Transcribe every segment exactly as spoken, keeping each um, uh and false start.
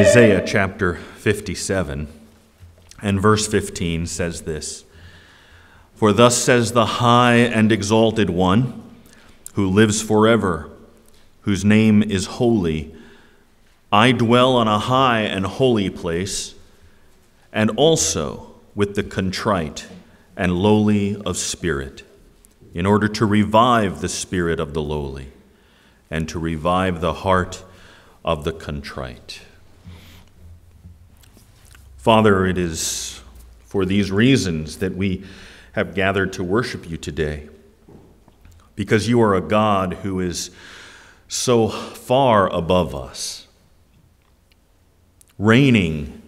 Isaiah chapter fifty-seven and verse fifteen says this, "For thus says the high and exalted one, who lives forever, whose name is holy, I dwell on a high and holy place, and also with the contrite and lowly of spirit, in order to revive the spirit of the lowly, and to revive the heart of the contrite." Father, it is for these reasons that we have gathered to worship you today, because you are a God who is so far above us, reigning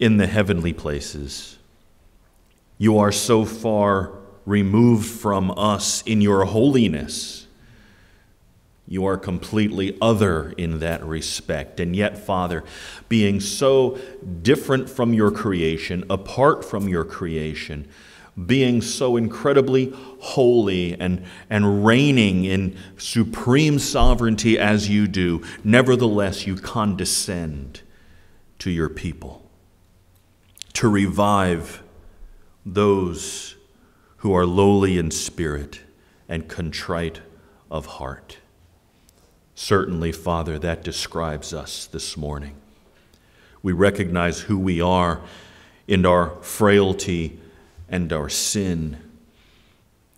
in the heavenly places. You are so far removed from us in your holiness. You are completely other in that respect. And yet, Father, being so different from your creation, apart from your creation, being so incredibly holy and, and reigning in supreme sovereignty as you do, nevertheless you condescend to your people to revive those who are lowly in spirit and contrite of heart. Certainly, Father, that describes us this morning. We recognize who we are in our frailty and our sin,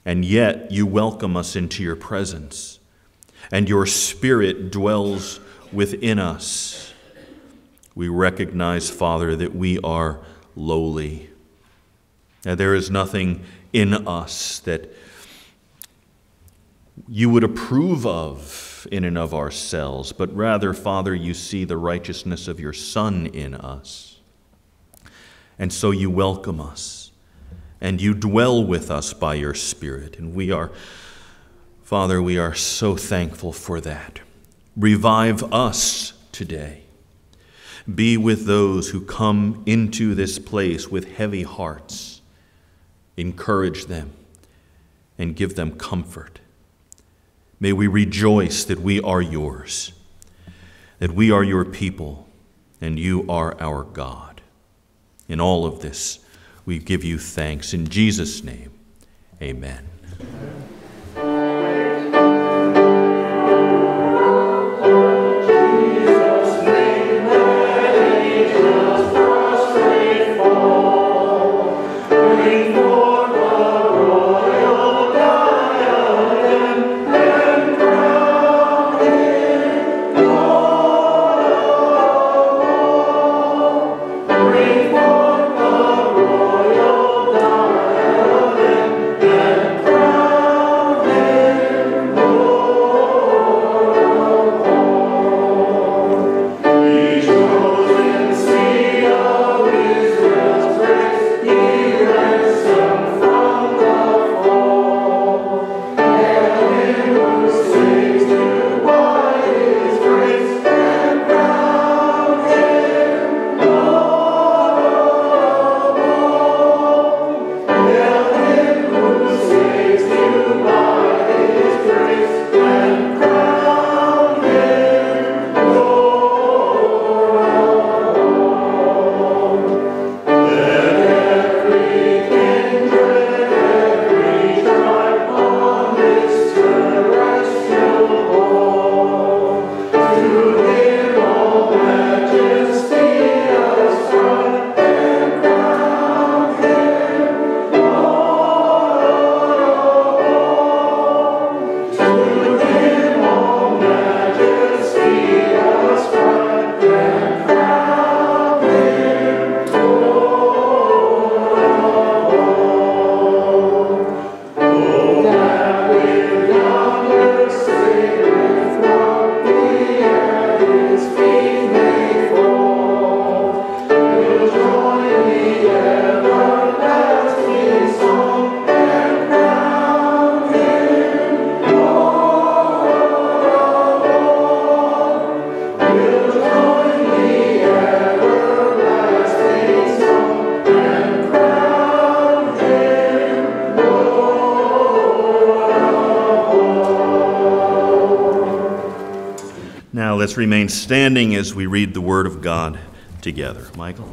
and yet you welcome us into your presence, and your Spirit dwells within us. We recognize, Father, that we are lowly, and there is nothing in us that you would approve of in and of ourselves, but rather, Father, you see the righteousness of your Son in us, and so you welcome us. And you dwell with us by your Spirit. And we are, Father, we are so thankful for that. Revive us today. Be with those who come into this place with heavy hearts. Encourage them and give them comfort. May we rejoice that we are yours, that we are your people, and you are our God. In all of this, we give you thanks in Jesus' name. Amen. Amen. Right. let's remain standing as we read the Word of God together. Michael.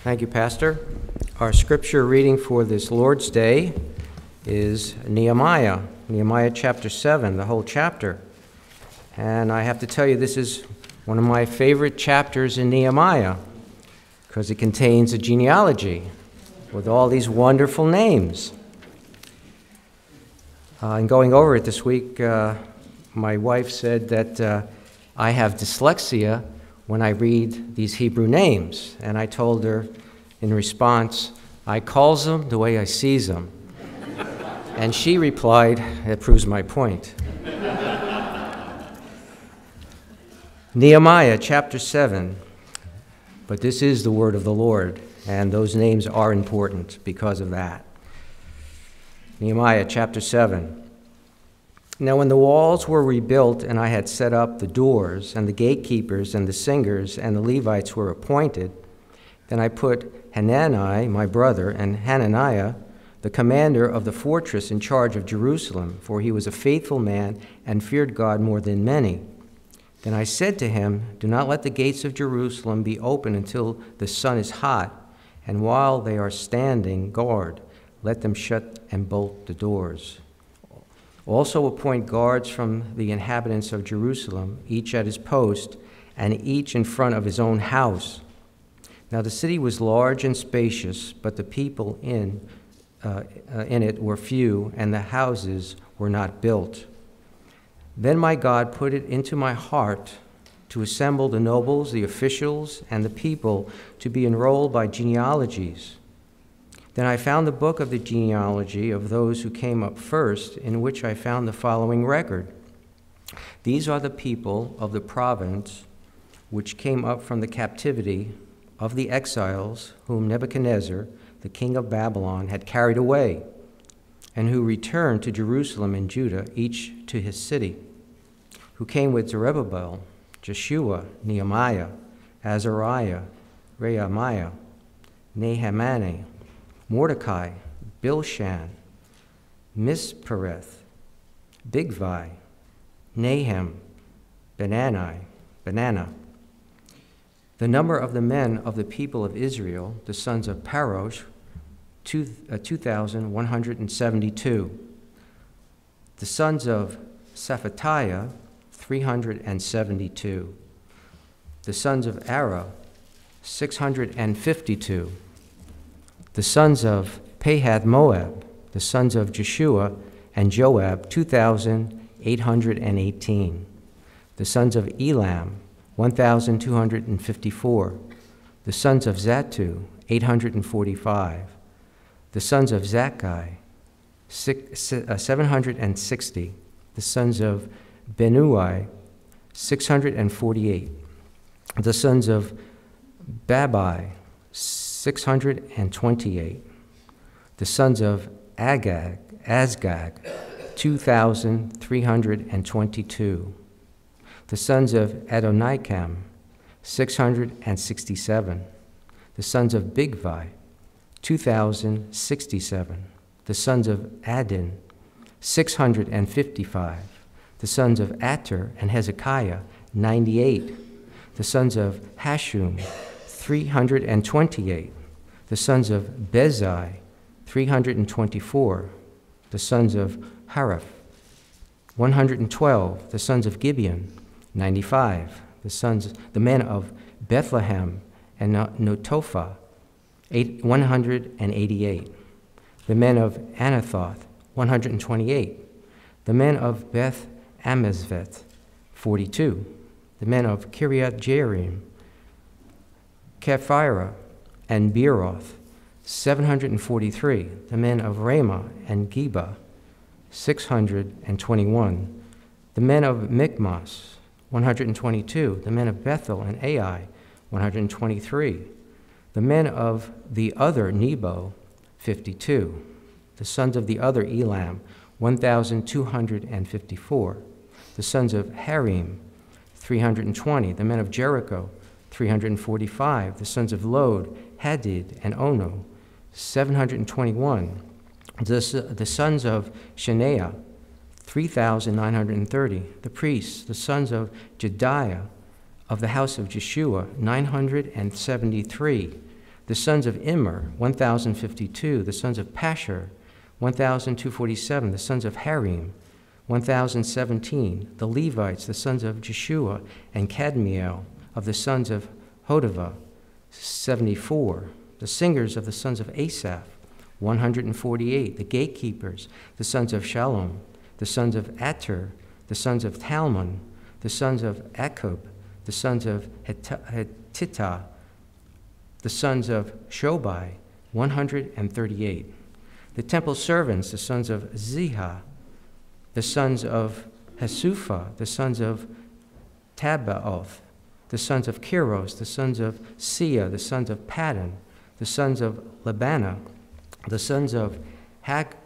Thank you, Pastor. Our scripture reading for this Lord's Day is Nehemiah, Nehemiah chapter seven, the whole chapter. And I have to tell you, this is one of my favorite chapters in Nehemiah because it contains a genealogy with all these wonderful names. Uh, and going over it this week, uh, my wife said that uh, I have dyslexia when I read these Hebrew names. And I told her in response, I calls them the way I sees them. And she replied, it proves my point. Nehemiah chapter seven, but this is the word of the Lord, and those names are important because of that. Nehemiah chapter seven. Now when the walls were rebuilt and I had set up the doors and the gatekeepers and the singers and the Levites were appointed, then I put Hanani, my brother, and Hananiah, the commander of the fortress, in charge of Jerusalem, for he was a faithful man and feared God more than many. Then I said to him, do not let the gates of Jerusalem be open until the sun is hot, and while they are standing guard, let them shut and bolt the doors. Also appoint guards from the inhabitants of Jerusalem, each at his post, and each in front of his own house. Now the city was large and spacious, but the people in, uh, in it were few, and the houses were not built. Then my God put it into my heart to assemble the nobles, the officials, and the people to be enrolled by genealogies. Then I found the book of the genealogy of those who came up first, in which I found the following record. These are the people of the province which came up from the captivity of the exiles whom Nebuchadnezzar, the king of Babylon, had carried away, and who returned to Jerusalem and Judah, each to his city, who came with Zerubbabel, Jeshua, Nehemiah, Azariah, Rehemiah, Nahamani, Mordecai, Bilshan, Mispereth, Bigvai, Nahem, Banani, Banana. The number of the men of the people of Israel, the sons of Parosh, two thousand one hundred seventy-two. The sons of Safatiah, three hundred seventy-two. The sons of Ara, six hundred fifty-two. The sons of Pehath Moab, the sons of Jeshua and Joab, two thousand eight hundred eighteen. The sons of Elam, one thousand two hundred fifty-four. The sons of Zattu, eight hundred forty-five. The sons of Zakkai, seven hundred sixty. The sons of Benuai, six hundred forty-eight. The sons of Babai, six hundred twenty-eight. The sons of Agag, Asgag, two thousand three hundred twenty-two. The sons of Adonikam, six hundred sixty-seven. The sons of Bigvai, two thousand sixty-seven. The sons of Adin, six hundred fifty-five. The sons of Atter and Hezekiah, ninety-eight. The sons of Hashum, three hundred twenty-eight. The sons of Bezai, three hundred twenty-four. The sons of Harim, one hundred twelve. The sons of Gibeon, ninety-five. The sons, the men of Bethlehem and Notopha, one hundred eighty-eight. The men of Anathoth, one hundred twenty-eight. The men of Beth Amesveth, forty-two. The men of Kiriath Jearim, Kephira, and Beeroth, seven hundred forty-three. The men of Ramah and Geba, six hundred twenty-one. The men of Michmas, one hundred twenty-two. The men of Bethel and Ai, one hundred twenty-three. The men of the other Nebo, fifty-two. The sons of the other Elam, one thousand two hundred fifty-four. The sons of Harim, three hundred twenty. The men of Jericho, three hundred forty-five. The sons of Lod, Hadid, and Ono, seven hundred twenty-one. The, the sons of Shanaah, three thousand nine hundred thirty. The priests, the sons of Jediah, of the house of Jeshua, nine hundred seventy-three. The sons of Immer, one thousand fifty-two. The sons of Pasher, one thousand two hundred forty-seven. The sons of Harim, one thousand seventeen. The Levites, the sons of Jeshua and Kadmiel, of the sons of Hodavah, seventy-four. The singers of the sons of Asaph, one hundred forty-eight. The gatekeepers, the sons of Shallum, the sons of Atter, the sons of Talmon, the sons of Akub, the sons of Hetittah, the sons of Shobai, one hundred thirty-eight. The temple servants, the sons of Ziha, the sons of Hasufa, the sons of Tabaoth, the sons of Kiros, the sons of Sia, the sons of Paddan, the sons of Labana, the sons of Hag,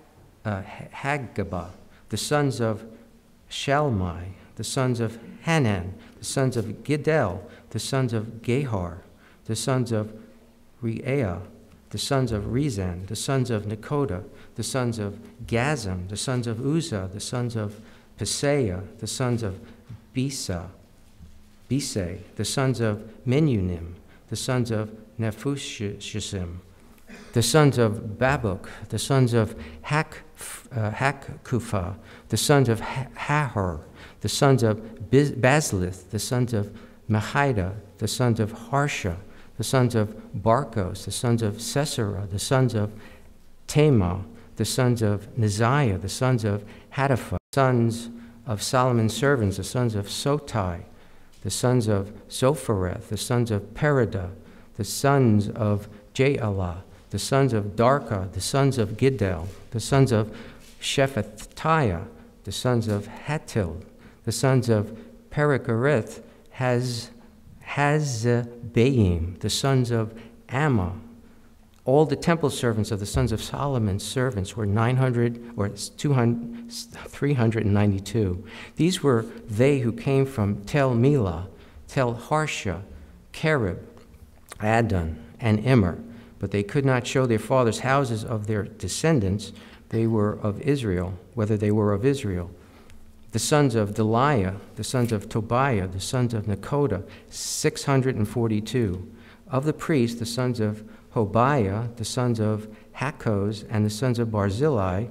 uh, Haggabah, the sons of Shalmai, the sons of Hanan, the sons of Giddel, the sons of Gehar, the sons of Reaiah, the sons of Rezan, the sons of Nekoda, the sons of Gazam, the sons of Uzzah, the sons of Pisaiah, the sons of Bisa, Bisei, the sons of Menunim, the sons of Nefushishim, the sons of Babuk, the sons of Hak, uh, Hakkufa, the sons of Hahor, the sons of Baslith, the sons of Mehida, the sons of Harsha, the sons of Barkos, the sons of Sesera, the sons of Tema, the sons of Neziah, the sons of Hadapha, the sons of Solomon's servants, the sons of Sotai, the sons of Sophereth, the sons of Perida, the sons of Jaalah, the sons of Darkah, the sons of Giddel, the sons of Shephatiah, the sons of Hatil, the sons of Pericareth, Haz, Hazbaim, the sons of Amma. All the temple servants of the sons of Solomon's servants were nine hundred or two hundred, three hundred ninety-two. These were they who came from Tel Melah, Tel Harsha, Kerib, Adon, and Immer, but they could not show their fathers' houses of their descendants. They were of Israel, whether they were of Israel. The sons of Deliah, the sons of Tobiah, the sons of Nekoda, six hundred forty-two. Of the priests, the sons of Hobiah, the sons of Hakkos, and the sons of Barzillai,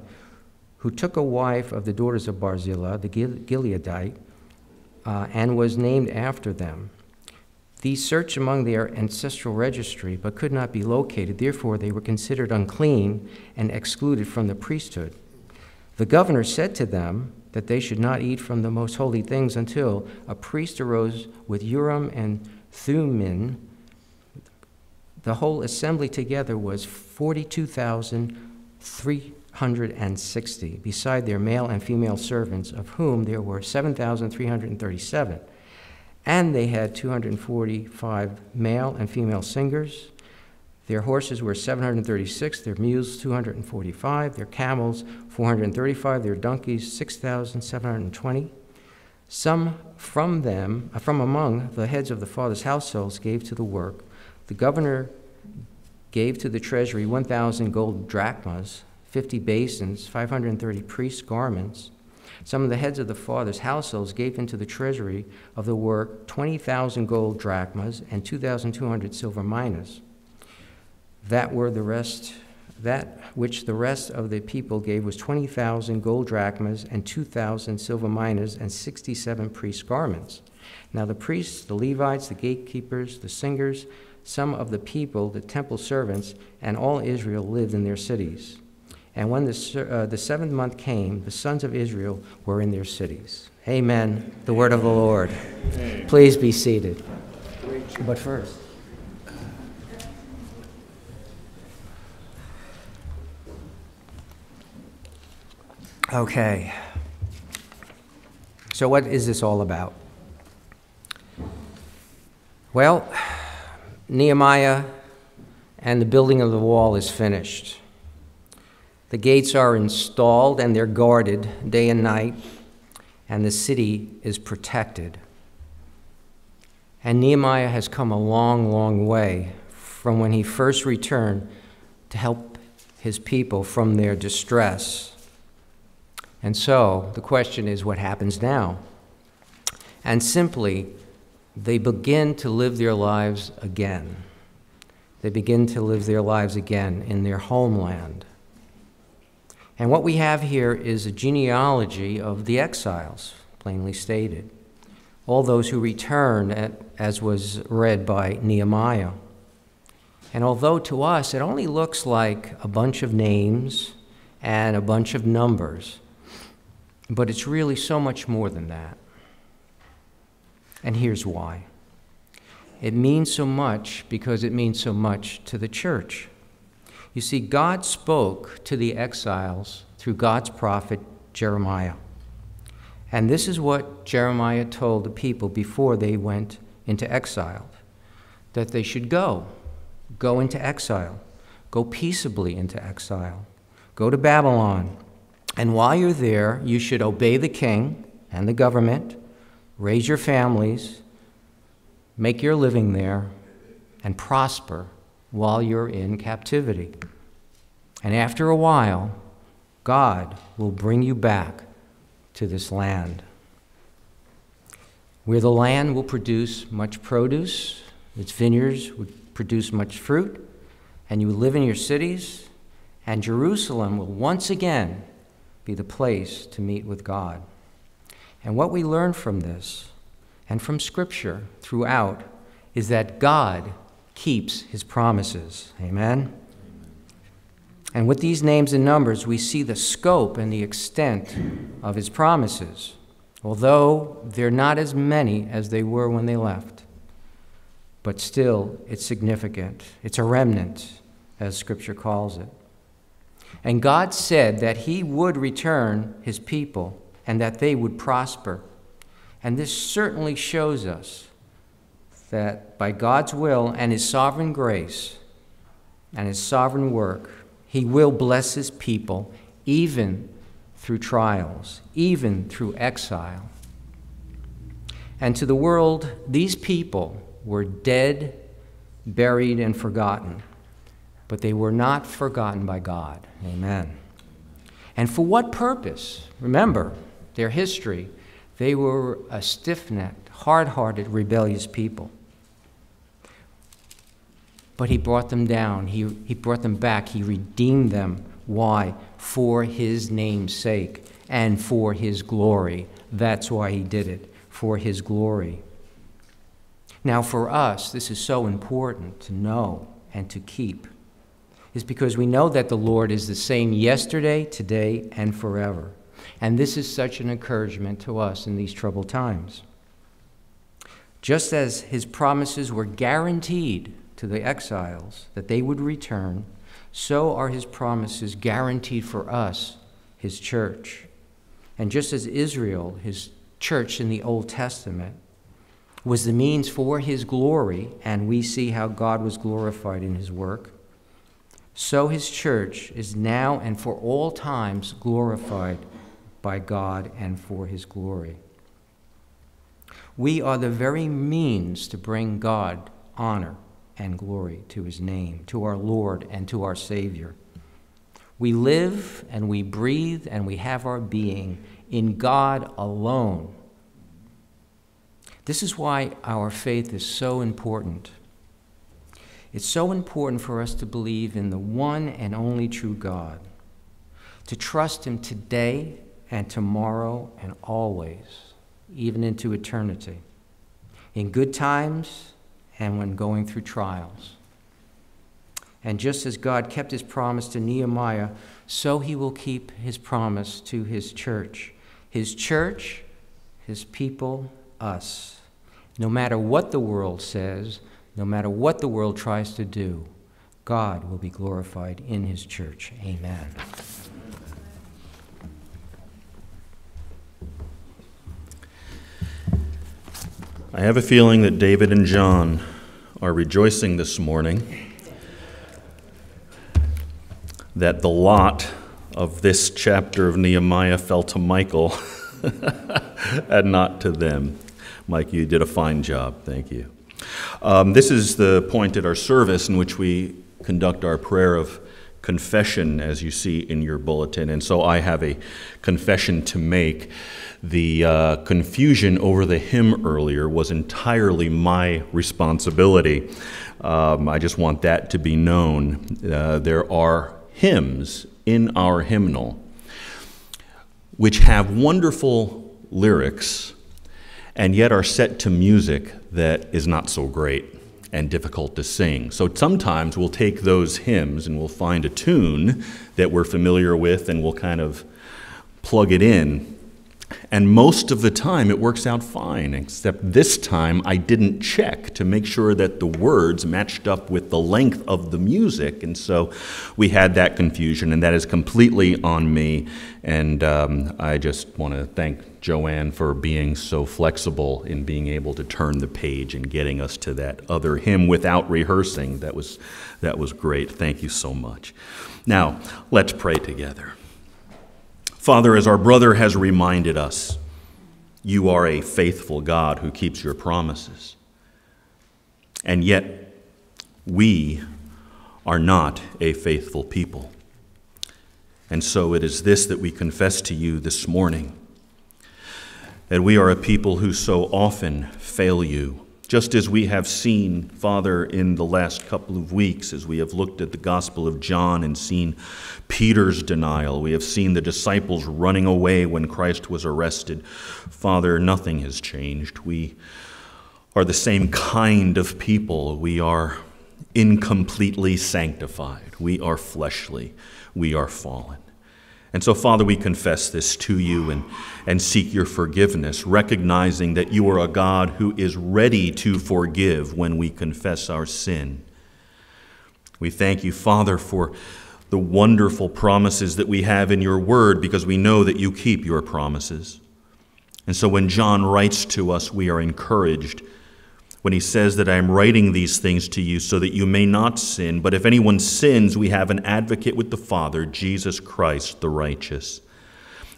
who took a wife of the daughters of Barzillah, the Gileadite, uh, and was named after them. These searched among their ancestral registry, but could not be located. Therefore, they were considered unclean and excluded from the priesthood. The governor said to them that they should not eat from the most holy things until a priest arose with Urim and Thummim. The whole assembly together was forty-two thousand three hundred sixty, beside their male and female servants, of whom there were seven thousand three hundred thirty-seven. And they had two hundred forty-five male and female singers. Their horses were seven hundred thirty-six, their mules two hundred forty-five, their camels four hundred thirty-five, their donkeys six thousand seven hundred twenty. Some from them, from among the heads of the fathers' households, gave to the work. The governor gave to the treasury one thousand gold drachmas, fifty basins, five hundred thirty priests' garments. Some of the heads of the fathers' households gave into the treasury of the work twenty thousand gold drachmas and two thousand two hundred silver minas. That were the rest, that which the rest of the people gave was twenty thousand gold drachmas and two thousand silver minas and sixty-seven priests' garments. Now the priests, the Levites, the gatekeepers, the singers, some of the people, the temple servants, and all Israel lived in their cities. And when the, uh, the seventh month came, the sons of Israel were in their cities. Amen. The word of the Lord. Amen. Please be seated. But first, okay. So what is this all about? Well, Nehemiah and the building of the wall is finished. The gates are installed and they're guarded day and night, and the city is protected. And Nehemiah has come a long, long way from when he first returned to help his people from their distress. And so the question is, what happens now? And simply, they begin to live their lives again. They begin to live their lives again in their homeland. And what we have here is a genealogy of the exiles, plainly stated. All those who return, at, as was read by Nehemiah. And although to us it only looks like a bunch of names and a bunch of numbers, but it's really so much more than that. And here's why. It means so much because it means so much to the church. You see, God spoke to the exiles through God's prophet Jeremiah. And this is what Jeremiah told the people before they went into exile, that they should go, go into exile, go peaceably into exile, go to Babylon. And while you're there, you should obey the king and the government, raise your families, make your living there, and prosper while you're in captivity. And after a while, God will bring you back to this land, where the land will produce much produce, its vineyards will produce much fruit, and you will live in your cities, and Jerusalem will once again be the place to meet with God. And what we learn from this, and from Scripture throughout, is that God keeps his promises. Amen? Amen. And with these names and numbers, we see the scope and the extent of his promises, although they're not as many as they were when they left. But still, it's significant. It's a remnant, as Scripture calls it. And God said that he would return his people and that they would prosper. And this certainly shows us that by God's will and his sovereign grace and his sovereign work, he will bless his people even through trials, even through exile. And to the world, these people were dead, buried, and forgotten, but they were not forgotten by God. Amen. And for what purpose? Remember their history. They were a stiff-necked, hard-hearted, rebellious people. But he brought them down. He, he brought them back. He redeemed them. Why? For his name's sake and for his glory. That's why he did it, for his glory. Now, for us, this is so important to know and to keep, is because we know that the Lord is the same yesterday, today, and forever. And this is such an encouragement to us in these troubled times. Just as his promises were guaranteed to the exiles that they would return, so are his promises guaranteed for us, his church. And just as Israel, his church in the Old Testament, was the means for his glory, and we see how God was glorified in his work, so his church is now and for all times glorified by God and for his glory. We are the very means to bring God honor and glory to his name, to our Lord and to our Savior. We live and we breathe and we have our being in God alone. This is why our faith is so important. It's so important for us to believe in the one and only true God, to trust him today and tomorrow and always, even into eternity, in good times and when going through trials. And just as God kept his promise to Nehemiah, so he will keep his promise to his church. His church, his people, us. No matter what the world says, no matter what the world tries to do, God will be glorified in his church. Amen. I have a feeling that David and John are rejoicing this morning that the lot of this chapter of Nehemiah fell to Michael and not to them. Mike, you did a fine job. Thank you. Um, this is the point at our service in which we conduct our prayer of confession, as you see in your bulletin. And so I have a confession to make. The uh, confusion over the hymn earlier was entirely my responsibility. Um, I just want that to be known. Uh, there are hymns in our hymnal which have wonderful lyrics and yet are set to music that is not so great and difficult to sing. So sometimes we'll take those hymns and we'll find a tune that we're familiar with and we'll kind of plug it in. And most of the time it works out fine, except this time I didn't check to make sure that the words matched up with the length of the music, and so we had that confusion, and that is completely on me. And um, I just want to thank Joanne for being so flexible in being able to turn the page and getting us to that other hymn without rehearsing. That was, that was great. Thank you so much. Now, let's pray together. Father, as our brother has reminded us, you are a faithful God who keeps your promises. And yet, we are not a faithful people. And so it is this that we confess to you this morning, that we are a people who so often fail you. Just as we have seen, Father, in the last couple of weeks, as we have looked at the Gospel of John and seen Peter's denial, we have seen the disciples running away when Christ was arrested. Father, nothing has changed. We are the same kind of people. We are incompletely sanctified. We are fleshly. We are fallen. And so, Father, we confess this to you and, and seek your forgiveness, recognizing that you are a God who is ready to forgive when we confess our sin. We thank you, Father, for the wonderful promises that we have in your word, because we know that you keep your promises. And so when John writes to us, we are encouraged when he says that I am writing these things to you so that you may not sin, but if anyone sins, we have an advocate with the Father, Jesus Christ the righteous.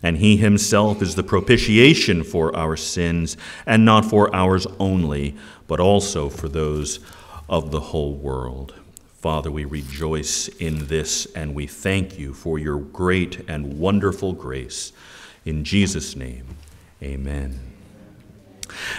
And he himself is the propitiation for our sins, and not for ours only, but also for those of the whole world. Father, we rejoice in this, and we thank you for your great and wonderful grace. In Jesus' name, amen.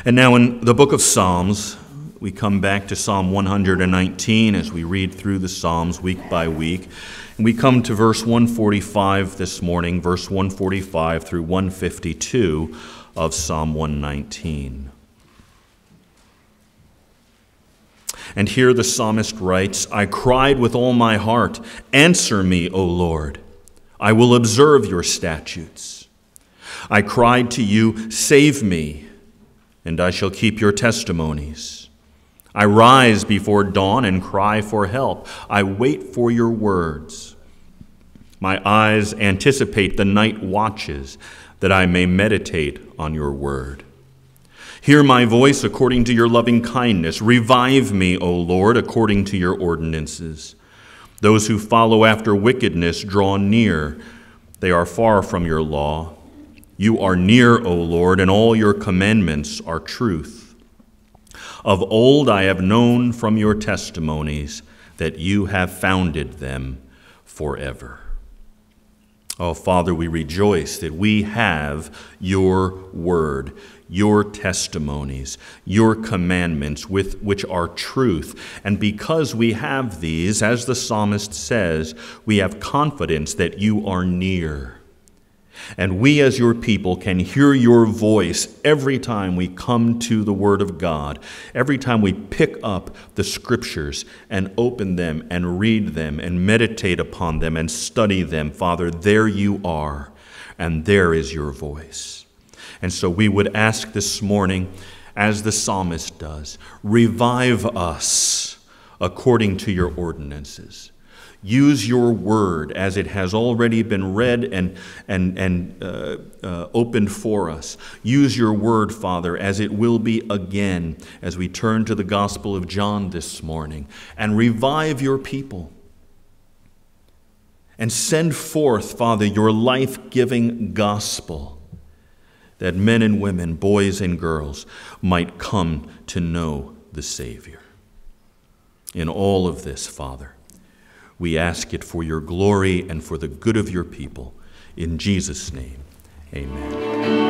And now in the book of Psalms, we come back to Psalm one hundred nineteen as we read through the Psalms week by week. And we come to verse one forty-five this morning, verse one forty-five through one fifty-two of Psalm one nineteen. And here the psalmist writes, I cried with all my heart, answer me, O Lord. I will observe your statutes. I cried to you, save me, and I shall keep your testimonies. I rise before dawn and cry for help. I wait for your words. My eyes anticipate the night watches, that I may meditate on your word. Hear my voice according to your loving kindness. Revive me, O Lord, according to your ordinances. Those who follow after wickedness draw near. They are far from your law. You are near, O Lord, and all your commandments are truth. Of old I have known from your testimonies that you have founded them forever. Oh, Father, we rejoice that we have your word, your testimonies, your commandments, with which are truth. And because we have these, as the psalmist says, we have confidence that you are near. And we as your people can hear your voice every time we come to the Word of God, every time we pick up the Scriptures and open them and read them and meditate upon them and study them. Father, there you are, and there is your voice. And so we would ask this morning, as the psalmist does, revive us according to your ordinances. Use your word as it has already been read and, and, and uh, uh, opened for us. Use your word, Father, as it will be again as we turn to the Gospel of John this morning, and revive your people. And send forth, Father, your life-giving gospel, that men and women, boys and girls, might come to know the Savior. In all of this, Father, We ask it for your glory and for the good of your people. In Jesus' name, amen.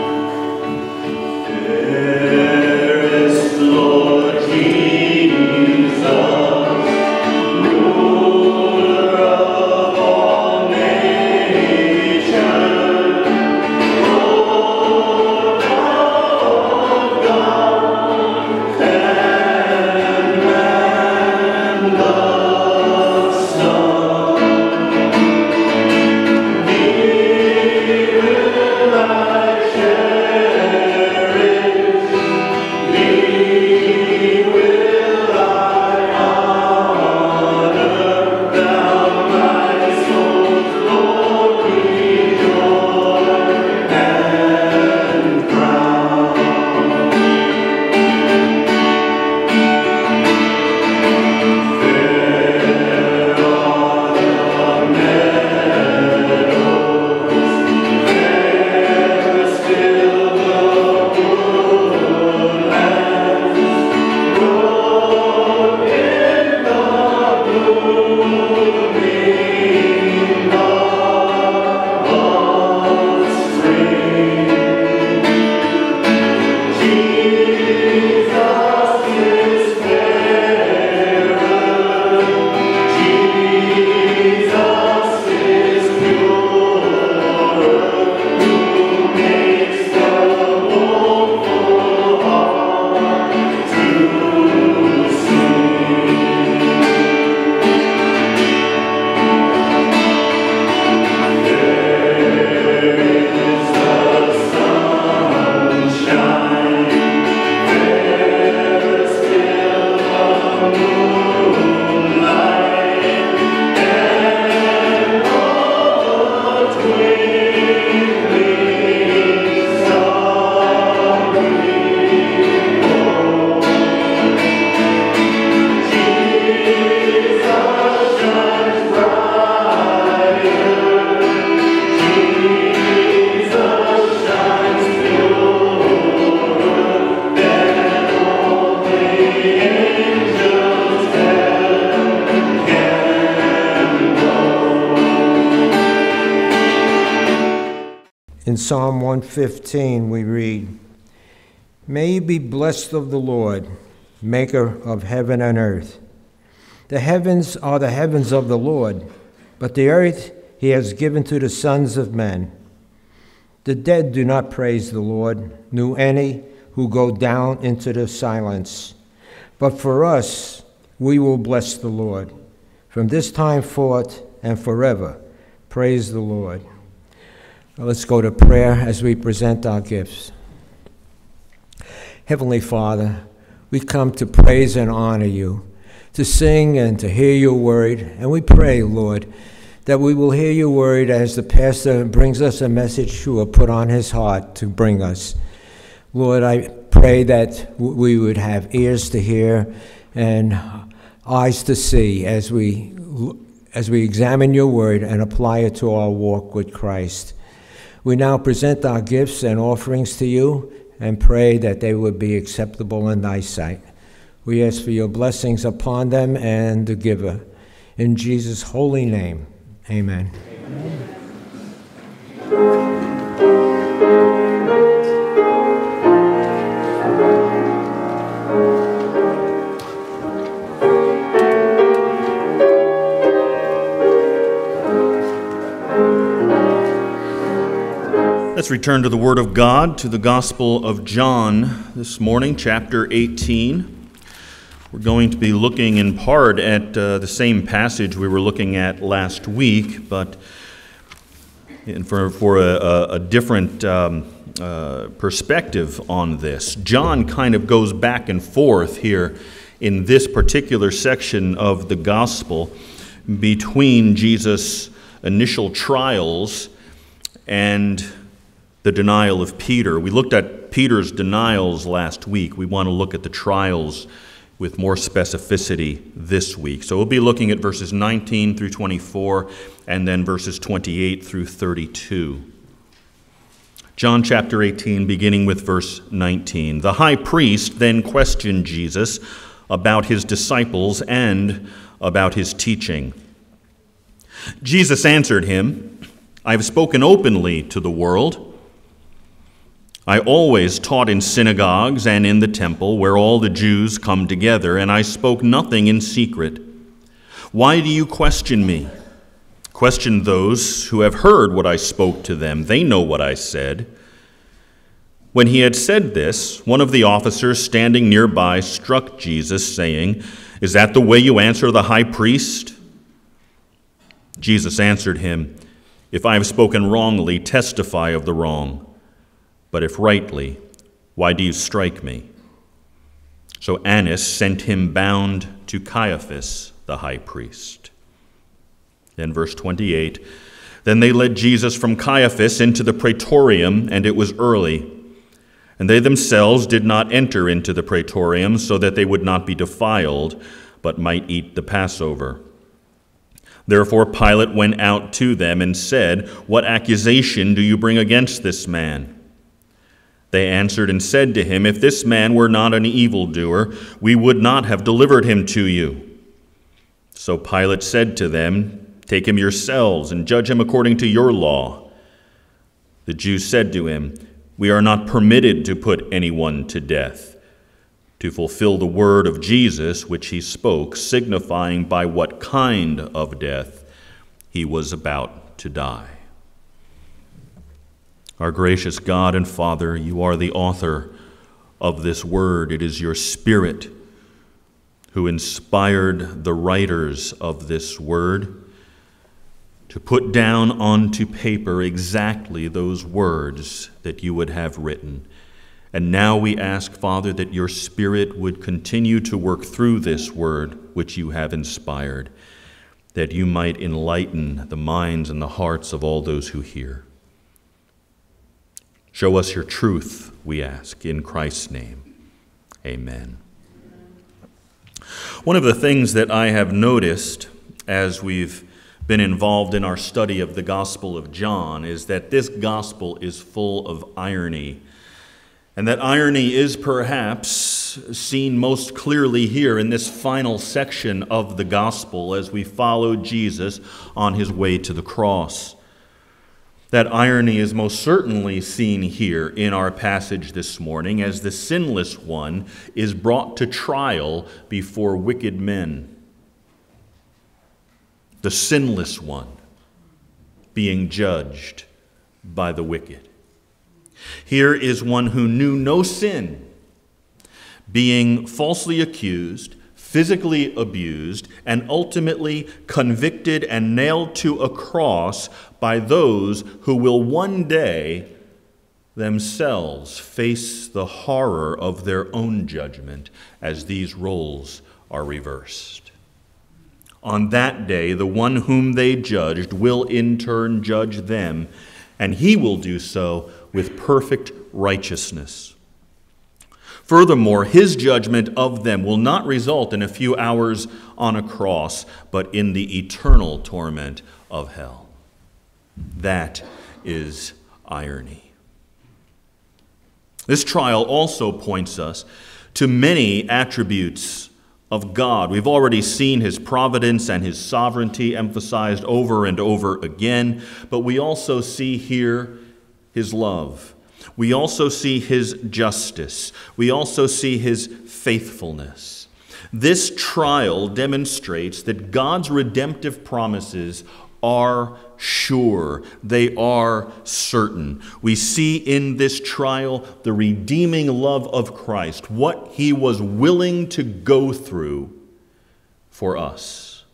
In Psalm one fifteen we read, "May you be blessed of the Lord, maker of heaven and earth. The heavens are the heavens of the Lord, but the earth he has given to the sons of men. The dead do not praise the Lord, nor any who go down into the silence. But for us, we will bless the Lord. From this time forth and forever, praise the Lord." Let's go to prayer as we present our gifts. Heavenly Father, we come to praise and honor you, to sing and to hear your word. And we pray, Lord, that we will hear your word as the pastor brings us a message you have put on his heart to bring us. Lord, I pray that we would have ears to hear and eyes to see as we, as we examine your word and apply it to our walk with Christ. We now present our gifts and offerings to you and pray that they would be acceptable in thy sight. We ask for your blessings upon them and the giver. In Jesus' holy name, amen. Amen. Let's return to the Word of God, to the Gospel of John this morning, chapter eighteen. We're going to be looking in part at uh, the same passage we were looking at last week, but in for, for a, a different um, uh, perspective on this. John kind of goes back and forth here in this particular section of the Gospel between Jesus' initial trials and the denial of Peter. We looked at Peter's denials last week. We want to look at the trials with more specificity this week. So we'll be looking at verses nineteen through twenty-four and then verses twenty-eight through thirty-two. John chapter eighteen, beginning with verse nineteen. "The high priest then questioned Jesus about his disciples and about his teaching. Jesus answered him, I have spoken openly to the world. I always taught in synagogues and in the temple where all the Jews come together, and I spoke nothing in secret. Why do you question me? Question those who have heard what I spoke to them. They know what I said. When he had said this, one of the officers standing nearby struck Jesus, saying, Is that the way you answer the high priest? Jesus answered him, If I have spoken wrongly, testify of the wrong. But if rightly, why do you strike me? So Annas sent him bound to Caiaphas, the high priest. Then verse twenty-eight, Then they led Jesus from Caiaphas into the praetorium, and it was early. And they themselves did not enter into the praetorium, so that they would not be defiled, but might eat the Passover. Therefore Pilate went out to them and said, What accusation do you bring against this man? They answered and said to him, If this man were not an evildoer, we would not have delivered him to you. So Pilate said to them, Take him yourselves and judge him according to your law. The Jews said to him, We are not permitted to put anyone to death, to fulfill the word of Jesus which he spoke, signifying by what kind of death he was about to die. Our gracious God and Father, you are the author of this word. It is your Spirit who inspired the writers of this word to put down onto paper exactly those words that you would have written. And now we ask, Father, that your Spirit would continue to work through this word which you have inspired, that you might enlighten the minds and the hearts of all those who hear. Show us your truth, we ask, in Christ's name. Amen. One of the things that I have noticed as we've been involved in our study of the Gospel of John is that this Gospel is full of irony, and that irony is perhaps seen most clearly here in this final section of the Gospel as we follow Jesus on his way to the cross. That irony is most certainly seen here in our passage this morning as the sinless one is brought to trial before wicked men. The sinless one being judged by the wicked. Here is one who knew no sin being falsely accused, physically abused, and ultimately convicted and nailed to a cross by those who will one day themselves face the horror of their own judgment as these roles are reversed. On that day, the one whom they judged will in turn judge them, and he will do so with perfect righteousness. Furthermore, his judgment of them will not result in a few hours on a cross, but in the eternal torment of hell. That is irony. This trial also points us to many attributes of God. We've already seen his providence and his sovereignty emphasized over and over again, but we also see here his love. We also see his justice. We also see his faithfulness. This trial demonstrates that God's redemptive promises are sure. They are certain. We see in this trial the redeeming love of Christ, what he was willing to go through for us.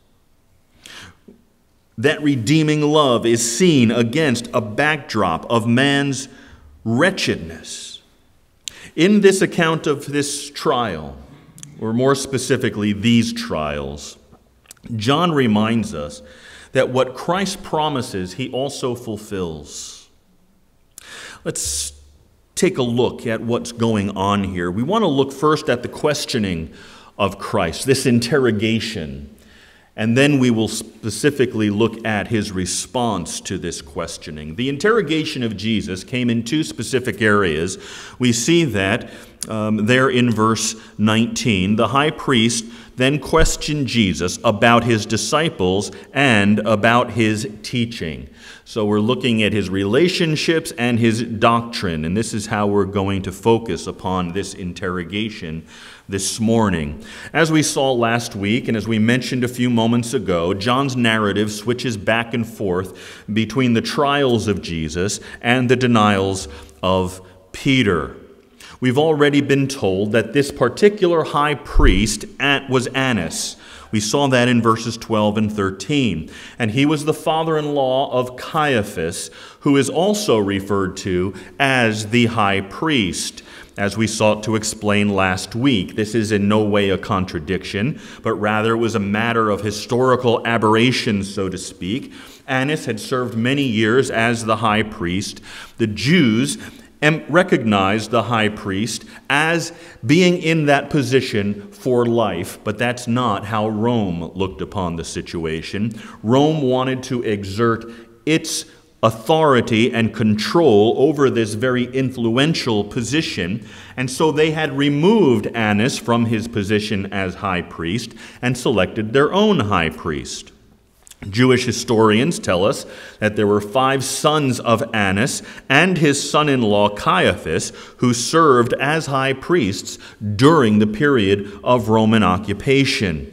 That redeeming love is seen against a backdrop of man's wretchedness. In this account of this trial, or more specifically these trials, John reminds us that what Christ promises, he also fulfills. Let's take a look at what's going on here. We want to look first at the questioning of Christ, this interrogation, and then we will specifically look at his response to this questioning. The interrogation of Jesus came in two specific areas. We see that um, there in verse nineteen, the high priest then questioned Jesus about his disciples and about his teaching. So we're looking at his relationships and his doctrine, and this is how we're going to focus upon this interrogation this morning. As we saw last week, and as we mentioned a few moments ago, John's narrative switches back and forth between the trials of Jesus and the denials of Peter. We've already been told that this particular high priest was Annas. We saw that in verses twelve and thirteen. And he was the father-in-law of Caiaphas, who is also referred to as the high priest, as we sought to explain last week. This is in no way a contradiction, but rather it was a matter of historical aberration, so to speak. Annas had served many years as the high priest. The Jews and recognized the high priest as being in that position for life, but that's not how Rome looked upon the situation. Rome wanted to exert its authority and control over this very influential position, and so they had removed Annas from his position as high priest and selected their own high priest. Jewish historians tell us that there were five sons of Annas and his son-in-law Caiaphas who served as high priests during the period of Roman occupation.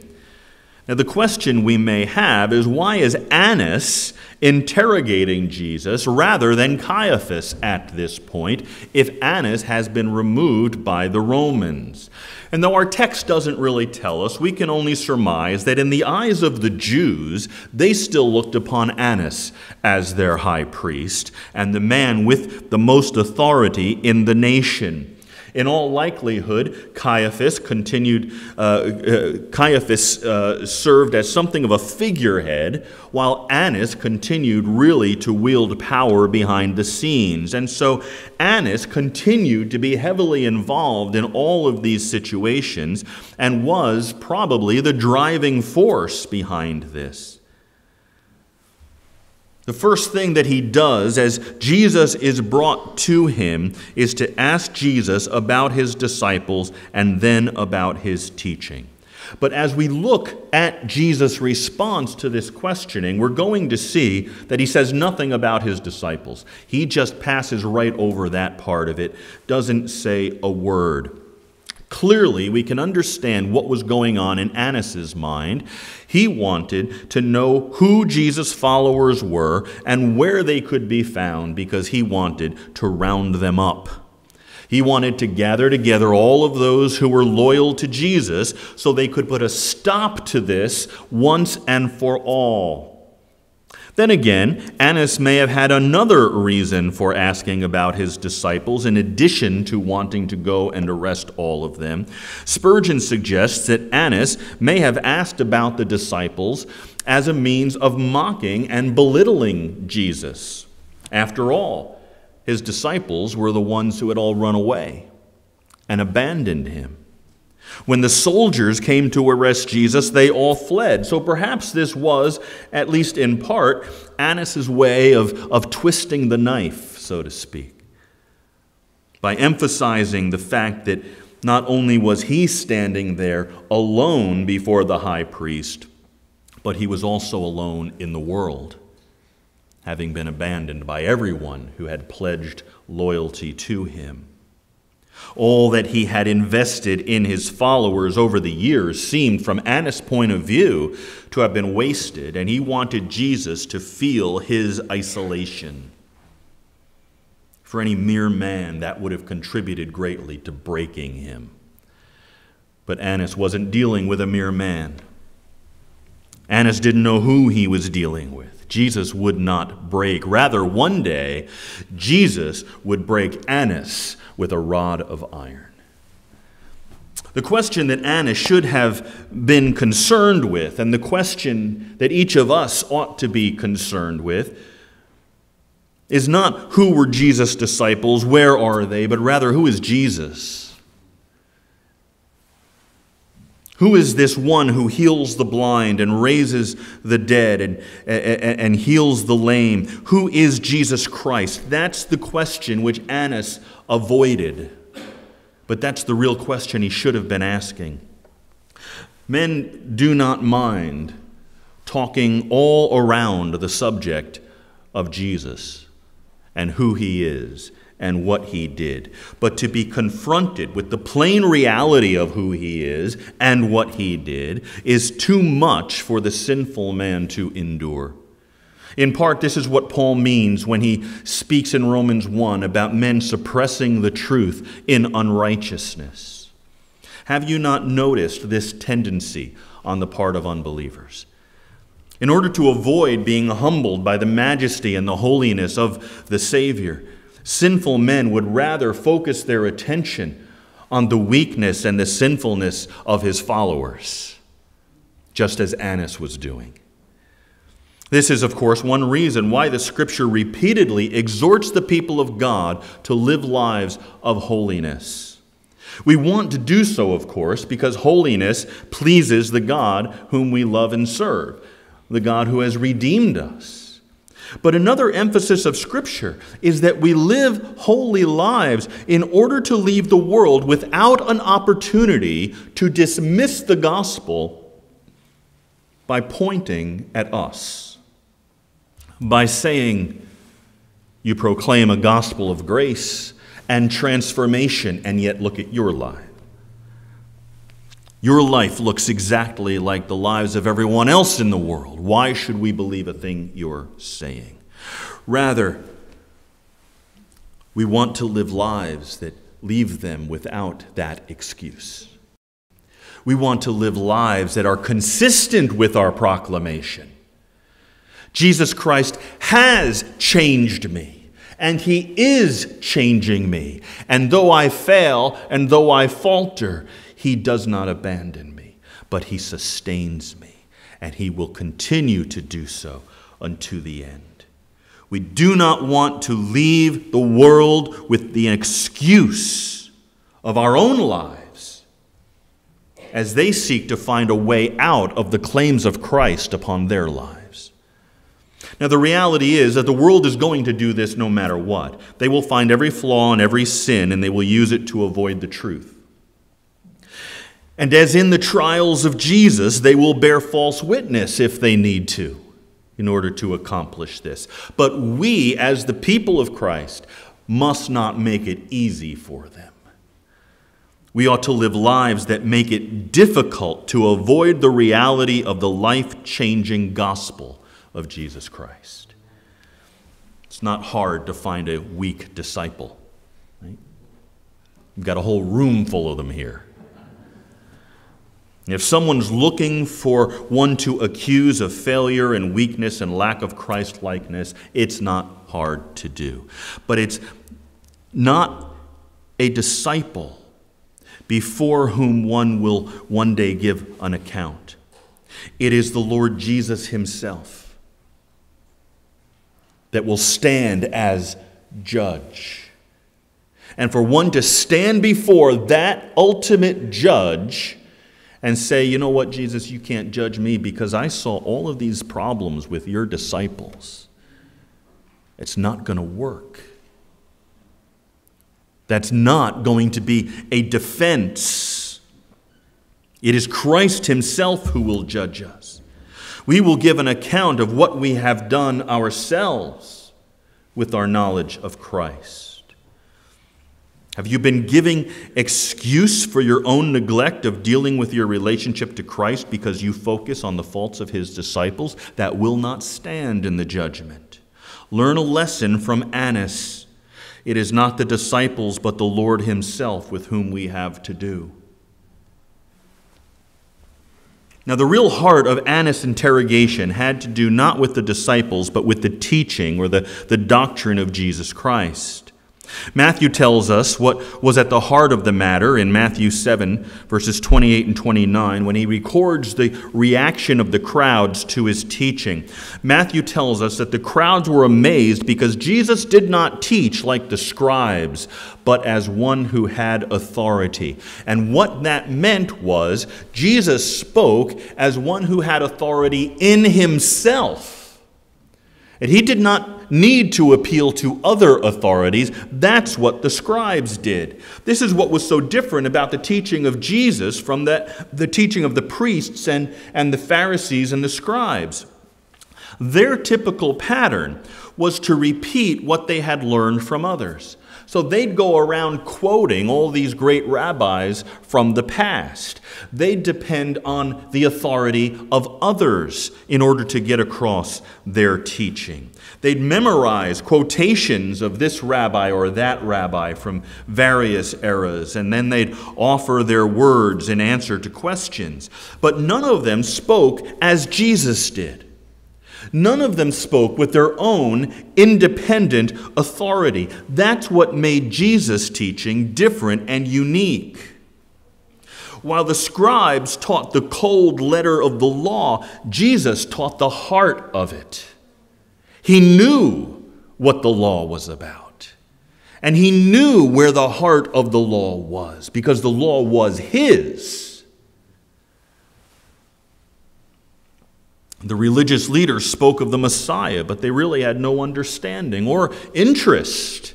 Now, the question we may have is, why is Annas interrogating Jesus rather than Caiaphas at this point, if Annas has been removed by the Romans? And though our text doesn't really tell us, we can only surmise that in the eyes of the Jews, they still looked upon Annas as their high priest and the man with the most authority in the nation. In all likelihood, Caiaphas continued. Uh, uh, Caiaphas uh, served as something of a figurehead, while Annas continued really to wield power behind the scenes. And so Annas continued to be heavily involved in all of these situations and was probably the driving force behind this. The first thing that he does as Jesus is brought to him is to ask Jesus about his disciples and then about his teaching. But as we look at Jesus' response to this questioning, we're going to see that he says nothing about his disciples. He just passes right over that part of it, doesn't say a word. Clearly, we can understand what was going on in Annas's mind. He wanted to know who Jesus' followers were and where they could be found, because he wanted to round them up. He wanted to gather together all of those who were loyal to Jesus so they could put a stop to this once and for all. Then again, Annas may have had another reason for asking about his disciples in addition to wanting to go and arrest all of them. Spurgeon suggests that Annas may have asked about the disciples as a means of mocking and belittling Jesus. After all, his disciples were the ones who had all run away and abandoned him. When the soldiers came to arrest Jesus, they all fled. So perhaps this was, at least in part, Annas's way of, of twisting the knife, so to speak, by emphasizing the fact that not only was he standing there alone before the high priest, but he was also alone in the world, having been abandoned by everyone who had pledged loyalty to him. All that he had invested in his followers over the years seemed, from Annas' point of view, to have been wasted, and he wanted Jesus to feel his isolation. For any mere man, that would have contributed greatly to breaking him. But Annas wasn't dealing with a mere man. Annas didn't know who he was dealing with. Jesus would not break. Rather, one day, Jesus would break Annas with a rod of iron. The question that Annas should have been concerned with, and the question that each of us ought to be concerned with, is not who were Jesus' disciples, where are they, but rather who is Jesus? Who is this one who heals the blind and raises the dead and, and, and heals the lame? Who is Jesus Christ? That's the question which Annas avoided. But that's the real question he should have been asking. Men do not mind talking all around the subject of Jesus and who he is and what he did. But to be confronted with the plain reality of who he is and what he did is too much for the sinful man to endure. In part, this is what Paul means when he speaks in Romans one about men suppressing the truth in unrighteousness. Have you not noticed this tendency on the part of unbelievers? In order to avoid being humbled by the majesty and the holiness of the Savior, sinful men would rather focus their attention on the weakness and the sinfulness of his followers, just as Annas was doing. This is, of course, one reason why the Scripture repeatedly exhorts the people of God to live lives of holiness. We want to do so, of course, because holiness pleases the God whom we love and serve, the God who has redeemed us. But another emphasis of Scripture is that we live holy lives in order to leave the world without an opportunity to dismiss the gospel by pointing at us. By saying, you proclaim a gospel of grace and transformation, and yet look at your life. Your life looks exactly like the lives of everyone else in the world. Why should we believe a thing you're saying? Rather, we want to live lives that leave them without that excuse. We want to live lives that are consistent with our proclamation. Jesus Christ has changed me, and he is changing me. And though I fail, and though I falter, he does not abandon me, but he sustains me, and he will continue to do so unto the end. We do not want to leave the world with the excuse of our own lives as they seek to find a way out of the claims of Christ upon their lives. Now, the reality is that the world is going to do this no matter what. They will find every flaw and every sin, and they will use it to avoid the truth. And as in the trials of Jesus, they will bear false witness if they need to in order to accomplish this. But we, as the people of Christ, must not make it easy for them. We ought to live lives that make it difficult to avoid the reality of the life-changing gospel of Jesus Christ. It's not hard to find a weak disciple, right? We've got a whole room full of them here. And if someone's looking for one to accuse of failure and weakness and lack of Christ-likeness, it's not hard to do. But it's not a disciple before whom one will one day give an account. It is the Lord Jesus himself that will stand as judge. And for one to stand before that ultimate judge and say, you know what, Jesus, you can't judge me because I saw all of these problems with your disciples. It's not going to work. That's not going to be a defense. It is Christ himself who will judge us. We will give an account of what we have done ourselves with our knowledge of Christ. Have you been giving excuse for your own neglect of dealing with your relationship to Christ because you focus on the faults of his disciples? That will not stand in the judgment. Learn a lesson from Annas. It is not the disciples, but the Lord himself with whom we have to do. Now, the real heart of Annas' interrogation had to do not with the disciples, but with the teaching or the, the doctrine of Jesus Christ. Matthew tells us what was at the heart of the matter in Matthew seven, verses twenty-eight and twenty-nine, when he records the reaction of the crowds to his teaching. Matthew tells us that the crowds were amazed because Jesus did not teach like the scribes, but as one who had authority. And what that meant was Jesus spoke as one who had authority in himself And he did not need to appeal to other authorities. That's what the scribes did. This is what was so different about the teaching of Jesus from the, the teaching of the priests and, and the Pharisees and the scribes. Their typical pattern was to repeat what they had learned from others. So they'd go around quoting all these great rabbis from the past. They'd depend on the authority of others in order to get across their teaching. They'd memorize quotations of this rabbi or that rabbi from various eras, and then they'd offer their words in answer to questions. But none of them spoke as Jesus did. None of them spoke with their own independent authority. That's what made Jesus' teaching different and unique. While the scribes taught the cold letter of the law, Jesus taught the heart of it. He knew what the law was about. And he knew where the heart of the law was, because the law was his. The religious leaders spoke of the Messiah, but they really had no understanding or interest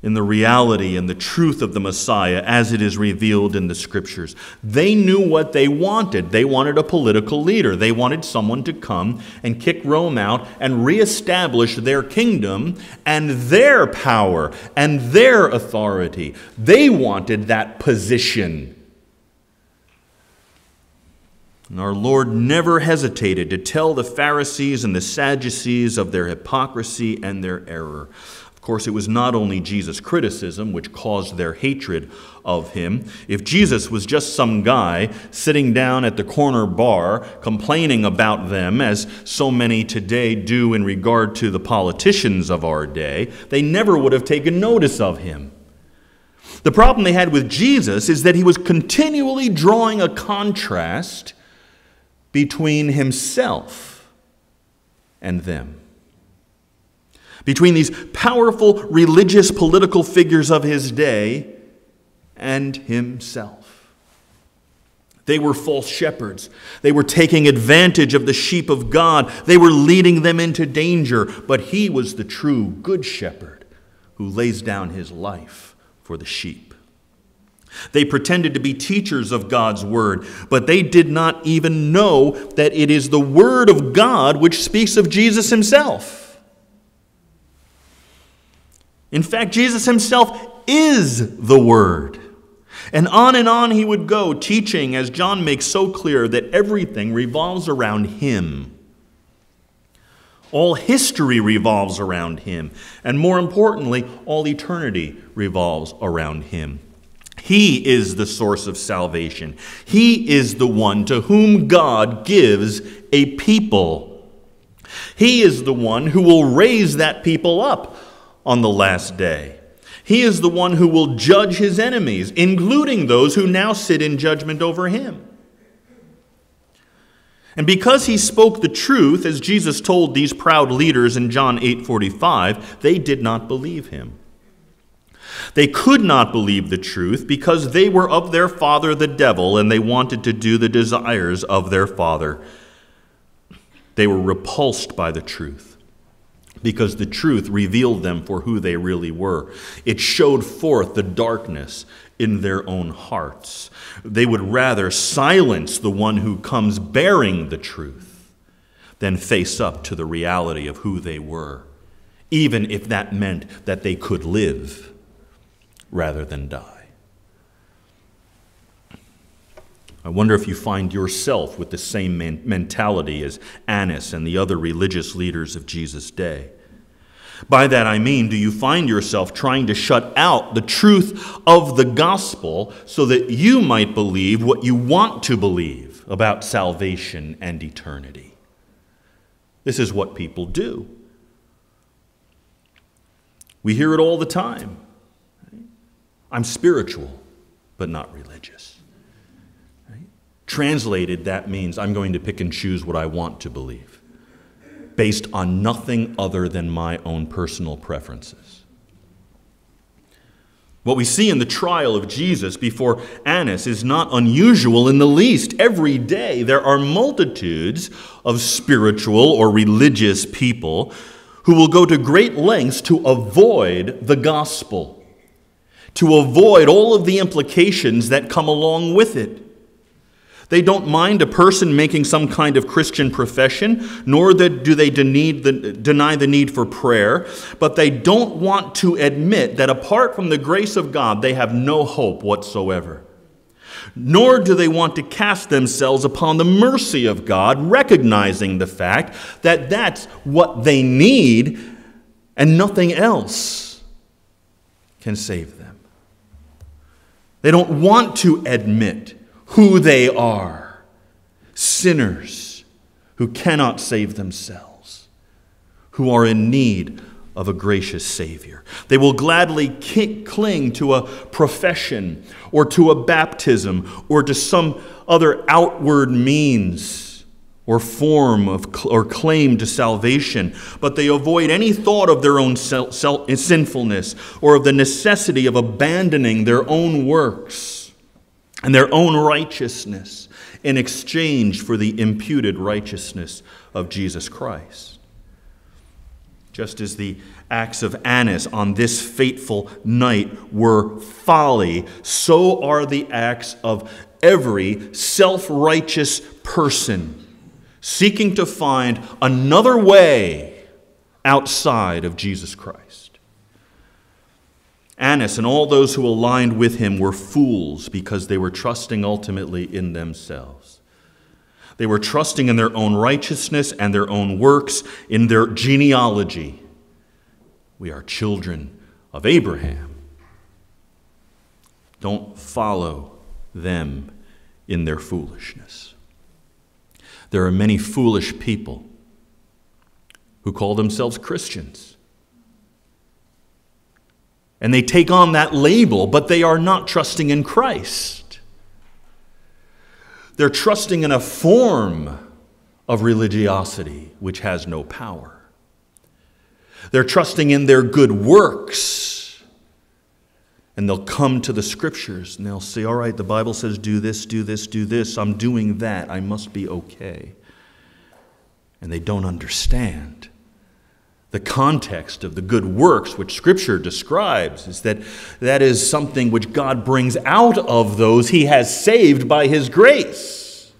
in the reality and the truth of the Messiah as it is revealed in the Scriptures. They knew what they wanted. They wanted a political leader. They wanted someone to come and kick Rome out and reestablish their kingdom and their power and their authority. They wanted that position. And our Lord never hesitated to tell the Pharisees and the Sadducees of their hypocrisy and their error. Of course, it was not only Jesus' criticism which caused their hatred of him. If Jesus was just some guy sitting down at the corner bar complaining about them, as so many today do in regard to the politicians of our day, they never would have taken notice of him. The problem they had with Jesus is that he was continually drawing a contrast between himself and them. Between these powerful religious political figures of his day and himself. They were false shepherds. They were taking advantage of the sheep of God. They were leading them into danger. But he was the true good shepherd who lays down his life for the sheep. They pretended to be teachers of God's word, but they did not even know that it is the word of God which speaks of Jesus himself. In fact, Jesus himself is the word. And on and on he would go, teaching, as John makes so clear, that everything revolves around him. All history revolves around him. And more importantly, all eternity revolves around him. He is the source of salvation. He is the one to whom God gives a people. He is the one who will raise that people up on the last day. He is the one who will judge his enemies, including those who now sit in judgment over him. And because he spoke the truth, as Jesus told these proud leaders in John eight forty-five, they did not believe him. They could not believe the truth because they were of their father the devil, and they wanted to do the desires of their father. They were repulsed by the truth because the truth revealed them for who they really were. It showed forth the darkness in their own hearts. They would rather silence the one who comes bearing the truth than face up to the reality of who they were, even if that meant that they could live rather than die. I wonder if you find yourself with the same men mentality as Annas and the other religious leaders of Jesus' day. By that I mean, do you find yourself trying to shut out the truth of the gospel so that you might believe what you want to believe about salvation and eternity? This is what people do. We hear it all the time. I'm spiritual, but not religious. Right? Translated, that means I'm going to pick and choose what I want to believe, based on nothing other than my own personal preferences. What we see in the trial of Jesus before Annas is not unusual in the least. Every day there are multitudes of spiritual or religious people who will go to great lengths to avoid the gospel, to avoid all of the implications that come along with it. They don't mind a person making some kind of Christian profession, nor do they deny the need for prayer, but they don't want to admit that apart from the grace of God, they have no hope whatsoever. Nor do they want to cast themselves upon the mercy of God, recognizing the fact that that's what they need and nothing else can save them. They don't want to admit who they are, sinners who cannot save themselves, who are in need of a gracious Savior. They will gladly cling to a profession or to a baptism or to some other outward means or form of or claim to salvation, but they avoid any thought of their own sinfulness or of the necessity of abandoning their own works and their own righteousness in exchange for the imputed righteousness of Jesus Christ. Just as the acts of Annas on this fateful night were folly, so are the acts of every self-righteous person seeking to find another way outside of Jesus Christ. Annas and all those who aligned with him were fools because they were trusting ultimately in themselves. They were trusting in their own righteousness and their own works, in their genealogy. We are children of Abraham. Don't follow them in their foolishness. There are many foolish people who call themselves Christians. And they take on that label, but they are not trusting in Christ. They're trusting in a form of religiosity which has no power. They're trusting in their good works. And they'll come to the scriptures and they'll say, all right, the Bible says do this, do this, do this. I'm doing that. I must be okay. And they don't understand. The context of the good works which Scripture describes is that that is something which God brings out of those he has saved by his grace.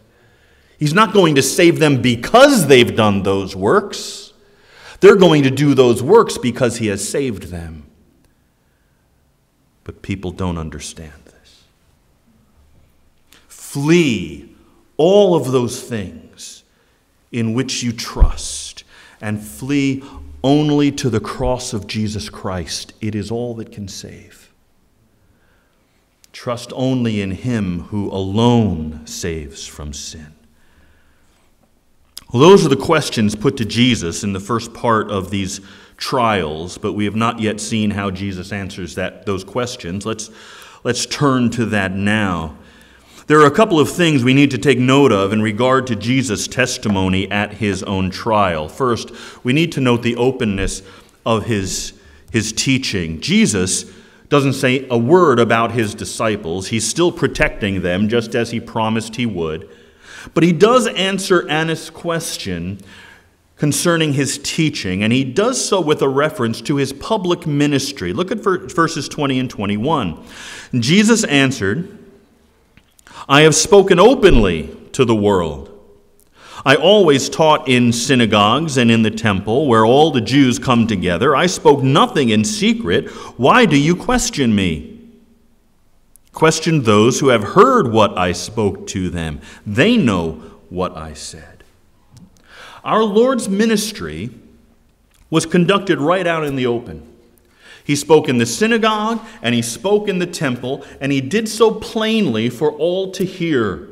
He's not going to save them because they've done those works. They're going to do those works because he has saved them. But people don't understand this. Flee all of those things in which you trust, and flee only to the cross of Jesus Christ. It is all that can save. Trust only in him who alone saves from sin. Well, those are the questions put to Jesus in the first part of these trials, but we have not yet seen how Jesus answers that, those questions. Let's, let's turn to that now. There are a couple of things we need to take note of in regard to Jesus' testimony at his own trial. First, we need to note the openness of his, his teaching. Jesus doesn't say a word about his disciples. He's still protecting them, just as he promised he would. But he does answer Annas' question concerning his teaching, and he does so with a reference to his public ministry. Look at verses twenty and twenty-one. Jesus answered, I have spoken openly to the world. I always taught in synagogues and in the temple where all the Jews come together. I spoke nothing in secret. Why do you question me? Question those who have heard what I spoke to them. They know what I said. Our Lord's ministry was conducted right out in the open. He spoke in the synagogue, and he spoke in the temple, and he did so plainly for all to hear.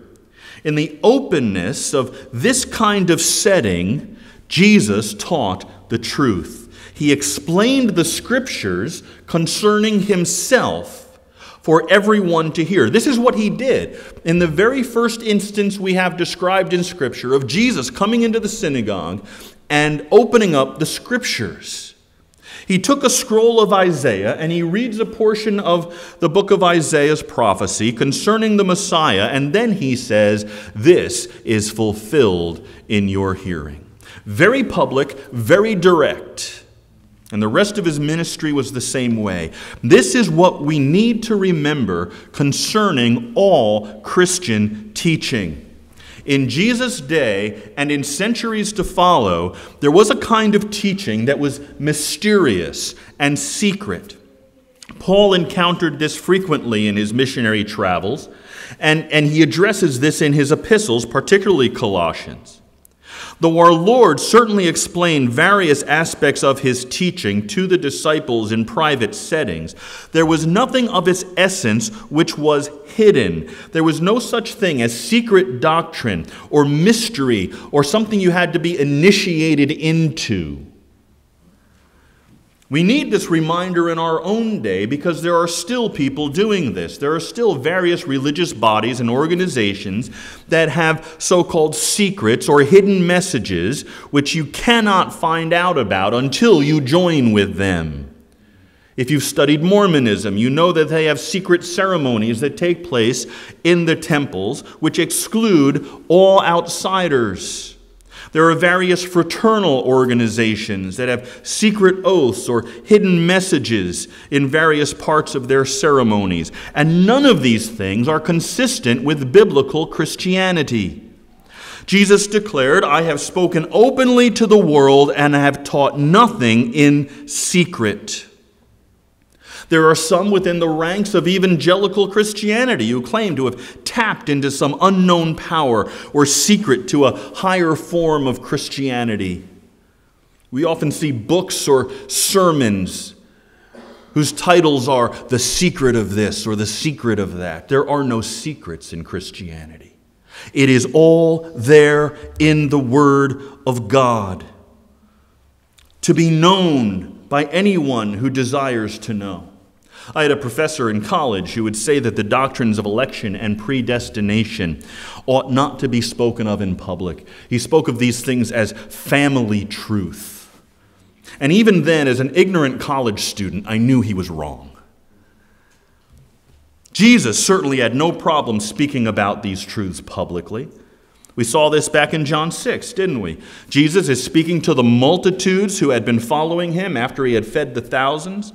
In the openness of this kind of setting, Jesus taught the truth. He explained the scriptures concerning himself for everyone to hear. This is what he did. In the very first instance we have described in Scripture of Jesus coming into the synagogue and opening up the scriptures, He took a scroll of Isaiah and he reads a portion of the book of Isaiah's prophecy concerning the Messiah, and then he says, "This is fulfilled in your hearing." Very public, very direct. And the rest of his ministry was the same way. This is what we need to remember concerning all Christian teaching. In Jesus' day and in centuries to follow, there was a kind of teaching that was mysterious and secret. Paul encountered this frequently in his missionary travels, and, and he addresses this in his epistles, particularly Colossians. Though our Lord certainly explained various aspects of his teaching to the disciples in private settings, there was nothing of its essence which was hidden. There was no such thing as secret doctrine or mystery or something you had to be initiated into. We need this reminder in our own day because there are still people doing this. There are still various religious bodies and organizations that have so-called secrets or hidden messages which you cannot find out about until you join with them. If you've studied Mormonism, you know that they have secret ceremonies that take place in the temples which exclude all outsiders. There are various fraternal organizations that have secret oaths or hidden messages in various parts of their ceremonies. And none of these things are consistent with biblical Christianity. Jesus declared, "I have spoken openly to the world and I have taught nothing in secret." There are some within the ranks of evangelical Christianity who claim to have tapped into some unknown power or secret to a higher form of Christianity. We often see books or sermons whose titles are "The Secret of This" or "The Secret of That." There are no secrets in Christianity. It is all there in the Word of God, to be known by anyone who desires to know. I had a professor in college who would say that the doctrines of election and predestination ought not to be spoken of in public. He spoke of these things as family truth. And even then, as an ignorant college student, I knew he was wrong. Jesus certainly had no problem speaking about these truths publicly. We saw this back in John six, didn't we? Jesus is speaking to the multitudes who had been following him after he had fed the thousands.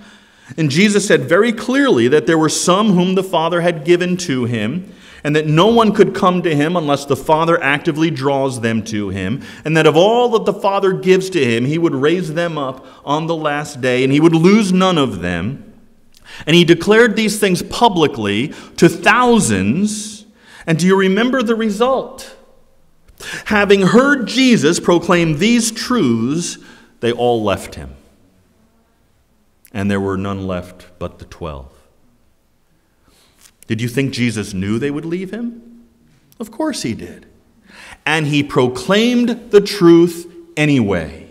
And Jesus said very clearly that there were some whom the Father had given to him, and that no one could come to him unless the Father actively draws them to him, and that of all that the Father gives to him, he would raise them up on the last day, and he would lose none of them. And he declared these things publicly to thousands, and do you remember the result? Having heard Jesus proclaim these truths, they all left him. And there were none left but the twelve. Did you think Jesus knew they would leave him? Of course he did. And he proclaimed the truth anyway.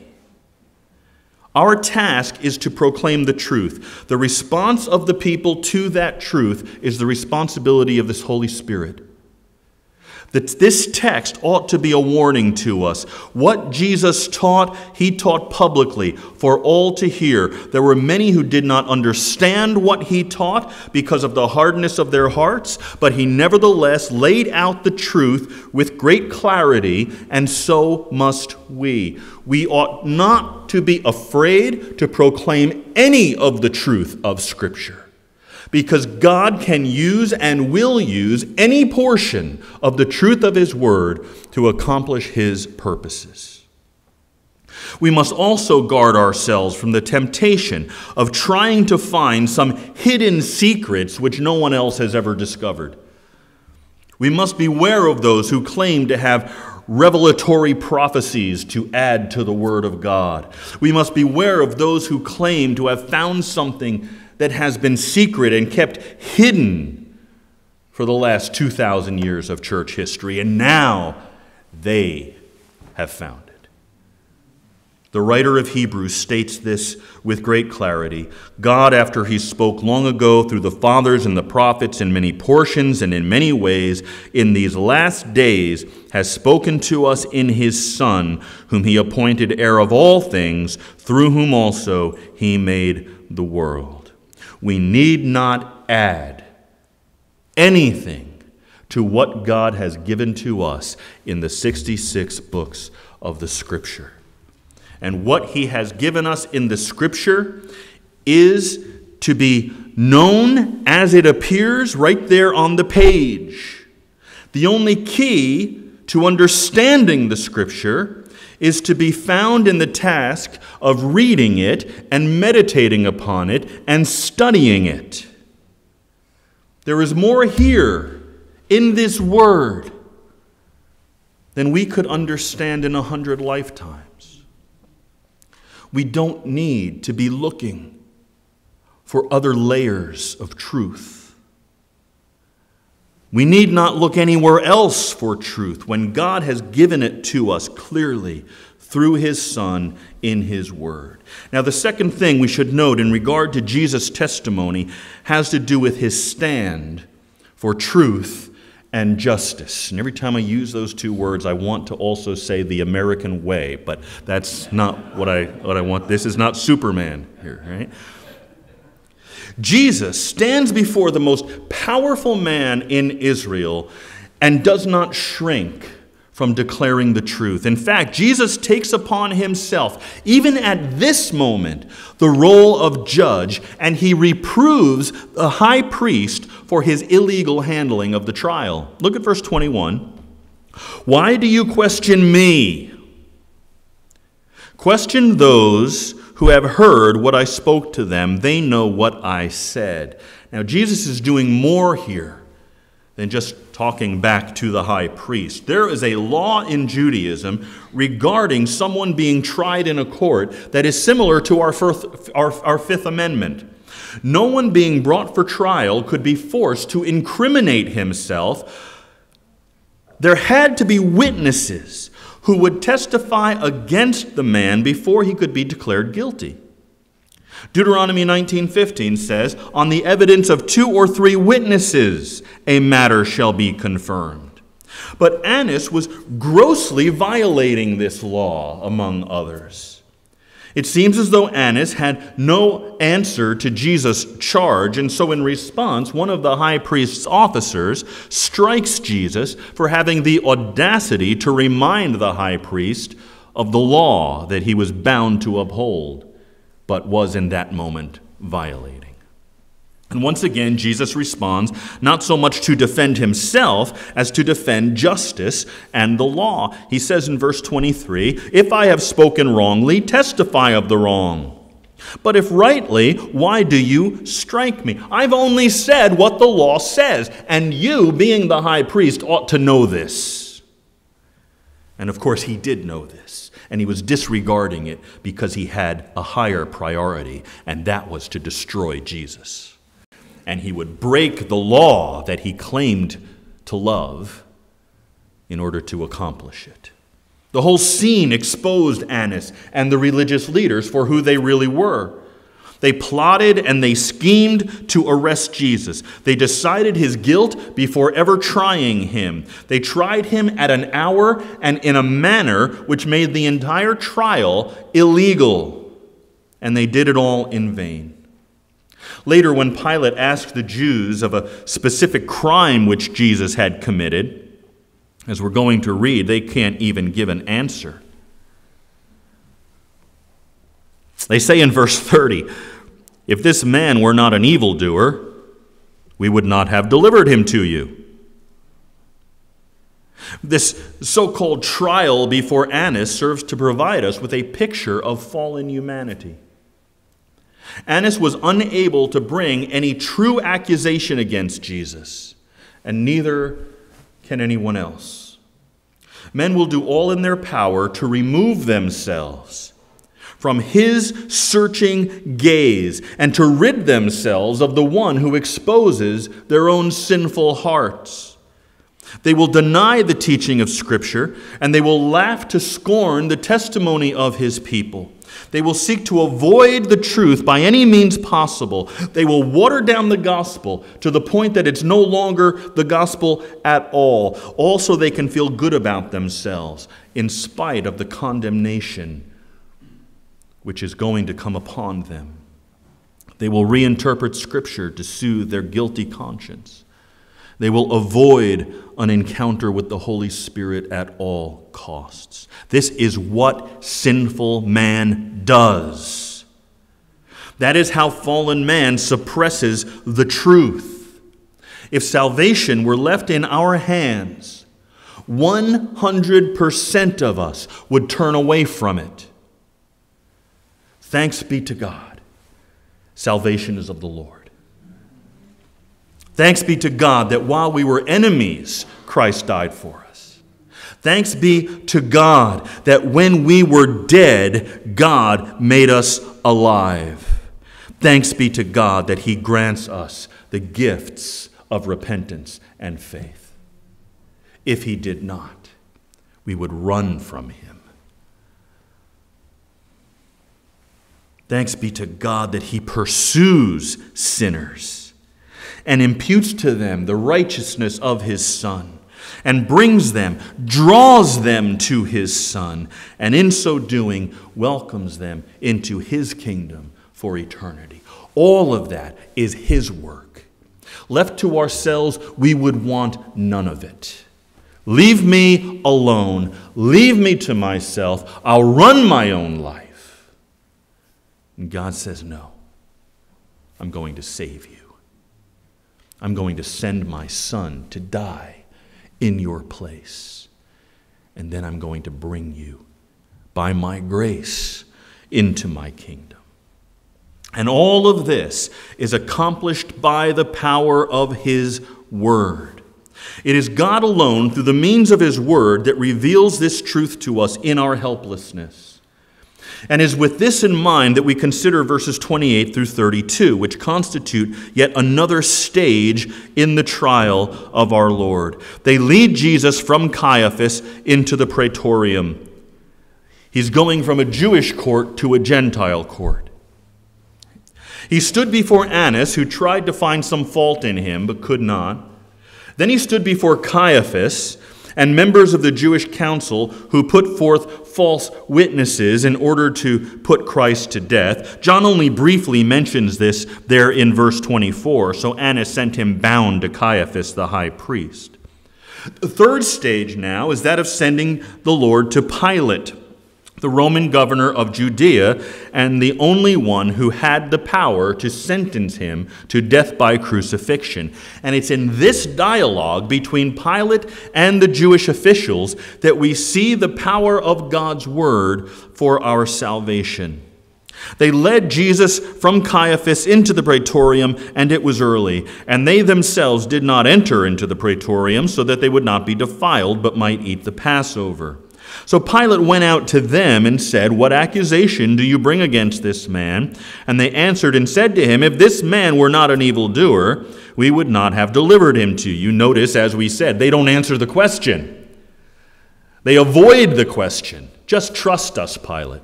Our task is to proclaim the truth. The response of the people to that truth is the responsibility of this Holy Spirit. That this text ought to be a warning to us. What Jesus taught, he taught publicly for all to hear. There were many who did not understand what he taught because of the hardness of their hearts, but he nevertheless laid out the truth with great clarity, and so must we. We ought not to be afraid to proclaim any of the truth of Scripture, because God can use and will use any portion of the truth of his word to accomplish his purposes. We must also guard ourselves from the temptation of trying to find some hidden secrets which no one else has ever discovered. We must beware of those who claim to have revelatory prophecies to add to the word of God. We must beware of those who claim to have found something that has been secret and kept hidden for the last two thousand years of church history, and now they have found it. The writer of Hebrews states this with great clarity. God, after he spoke long ago through the fathers and the prophets in many portions and in many ways, in these last days has spoken to us in his Son, whom he appointed heir of all things, through whom also he made the world. We need not add anything to what God has given to us in the sixty-six books of the Scripture. And what he has given us in the Scripture is to be known as it appears right there on the page. The only key to understanding the Scripture is to be found in the task of reading it and meditating upon it and studying it. There is more here in this word than we could understand in a hundred lifetimes. We don't need to be looking for other layers of truth. We need not look anywhere else for truth when God has given it to us clearly through his Son in his word. Now, the second thing we should note in regard to Jesus' testimony has to do with his stand for truth and justice. And every time I use those two words, I want to also say the American way, but that's not what I, what I want. This is not Superman here, right? Jesus stands before the most powerful man in Israel and does not shrink from declaring the truth. In fact, Jesus takes upon himself, even at this moment, the role of judge, and he reproves the high priest for his illegal handling of the trial. Look at verse twenty-one. Why do you question me? Question those who have heard what I spoke to them. They know what I said. Now, Jesus is doing more here than just talking back to the high priest. There is a law in Judaism regarding someone being tried in a court that is similar to our Fifth, our, our Fifth Amendment. No one being brought for trial could be forced to incriminate himself. There had to be witnesses who would testify against the man before he could be declared guilty. Deuteronomy nineteen fifteen says, on the evidence of two or three witnesses, a matter shall be confirmed. But Annas was grossly violating this law, among others. It seems as though Annas had no answer to Jesus' charge, and so in response, one of the high priest's officers strikes Jesus for having the audacity to remind the high priest of the law that he was bound to uphold, but was in that moment violating. And once again, Jesus responds not so much to defend himself as to defend justice and the law. He says in verse twenty-three, if I have spoken wrongly, testify of the wrong. But if rightly, why do you strike me? I've only said what the law says, and you, being the high priest, ought to know this. And of course, he did know this. And he was disregarding it because he had a higher priority, and that was to destroy Jesus. And he would break the law that he claimed to love in order to accomplish it. The whole scene exposed Annas and the religious leaders for who they really were. They plotted and they schemed to arrest Jesus. They decided his guilt before ever trying him. They tried him at an hour and in a manner which made the entire trial illegal. And they did it all in vain. Later, when Pilate asked the Jews of a specific crime which Jesus had committed, as we're going to read, they can't even give an answer. They say in verse thirty, if this man were not an evildoer, we would not have delivered him to you. This so-called trial before Annas serves to provide us with a picture of fallen humanity. Annas was unable to bring any true accusation against Jesus, and neither can anyone else. Men will do all in their power to remove themselves from his searching gaze and to rid themselves of the one who exposes their own sinful hearts. They will deny the teaching of Scripture, and they will laugh to scorn the testimony of his people. They will seek to avoid the truth by any means possible. They will water down the gospel to the point that it's no longer the gospel at all. Also, they can feel good about themselves in spite of the condemnation which is going to come upon them. They will reinterpret Scripture to soothe their guilty conscience. They will avoid an encounter with the Holy Spirit at all costs. This is what sinful man does. That is how fallen man suppresses the truth. If salvation were left in our hands, one hundred percent of us would turn away from it. Thanks be to God, salvation is of the Lord. Thanks be to God that while we were enemies, Christ died for us. Thanks be to God that when we were dead, God made us alive. Thanks be to God that he grants us the gifts of repentance and faith. If he did not, we would run from him. Thanks be to God that he pursues sinners and imputes to them the righteousness of his Son, and brings them, draws them to his Son, and in so doing welcomes them into his kingdom for eternity. All of that is his work. Left to ourselves, we would want none of it. Leave me alone. Leave me to myself. I'll run my own life. And God says, no, I'm going to save you. I'm going to send my Son to die in your place. And then I'm going to bring you, by my grace, into my kingdom. And all of this is accomplished by the power of his word. It is God alone, through the means of his word, that reveals this truth to us in our helplessness. And it is with this in mind that we consider verses twenty-eight through thirty-two, which constitute yet another stage in the trial of our Lord. They lead Jesus from Caiaphas into the praetorium. He's going from a Jewish court to a Gentile court. He stood before Annas, who tried to find some fault in him, but could not. Then he stood before Caiaphas and members of the Jewish council who put forth false witnesses in order to put Christ to death. John only briefly mentions this there in verse twenty-four, so Annas sent him bound to Caiaphas the high priest. The third stage now is that of sending the Lord to Pilate, the Roman governor of Judea, and the only one who had the power to sentence him to death by crucifixion. And it's in this dialogue between Pilate and the Jewish officials that we see the power of God's word for our salvation. They led Jesus from Caiaphas into the praetorium, and it was early. And they themselves did not enter into the praetorium, so that they would not be defiled, but might eat the Passover. So Pilate went out to them and said, "What accusation do you bring against this man?" And they answered and said to him, "If this man were not an evildoer, we would not have delivered him to you." Notice, as we said, they don't answer the question. They avoid the question. Just trust us, Pilate.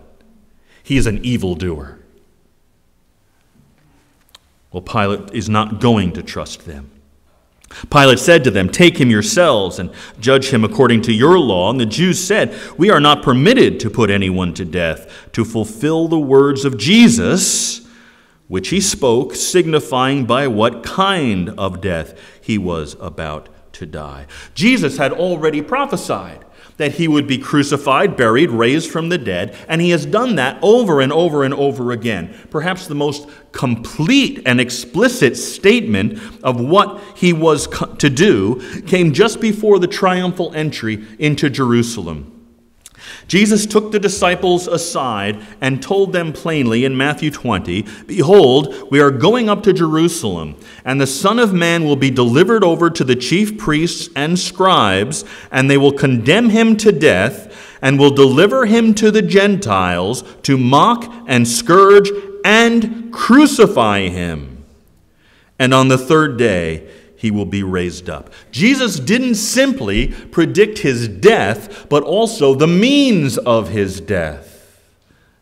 He's an evildoer. Well, Pilate is not going to trust them. Pilate said to them, "Take him yourselves and judge him according to your law." And the Jews said, "We are not permitted to put anyone to death, to fulfill the words of Jesus, which he spoke, signifying by what kind of death he was about to die." Jesus had already prophesied that he would be crucified, buried, raised from the dead, and he has done that over and over and over again. Perhaps the most complete and explicit statement of what he was to do came just before the triumphal entry into Jerusalem. Jesus took the disciples aside and told them plainly in Matthew twenty, "Behold, we are going up to Jerusalem, and the Son of Man will be delivered over to the chief priests and scribes, and they will condemn him to death, and will deliver him to the Gentiles to mock and scourge and crucify him. And on the third day he will be raised up. Jesus didn't simply predict his death, but also the means of his death,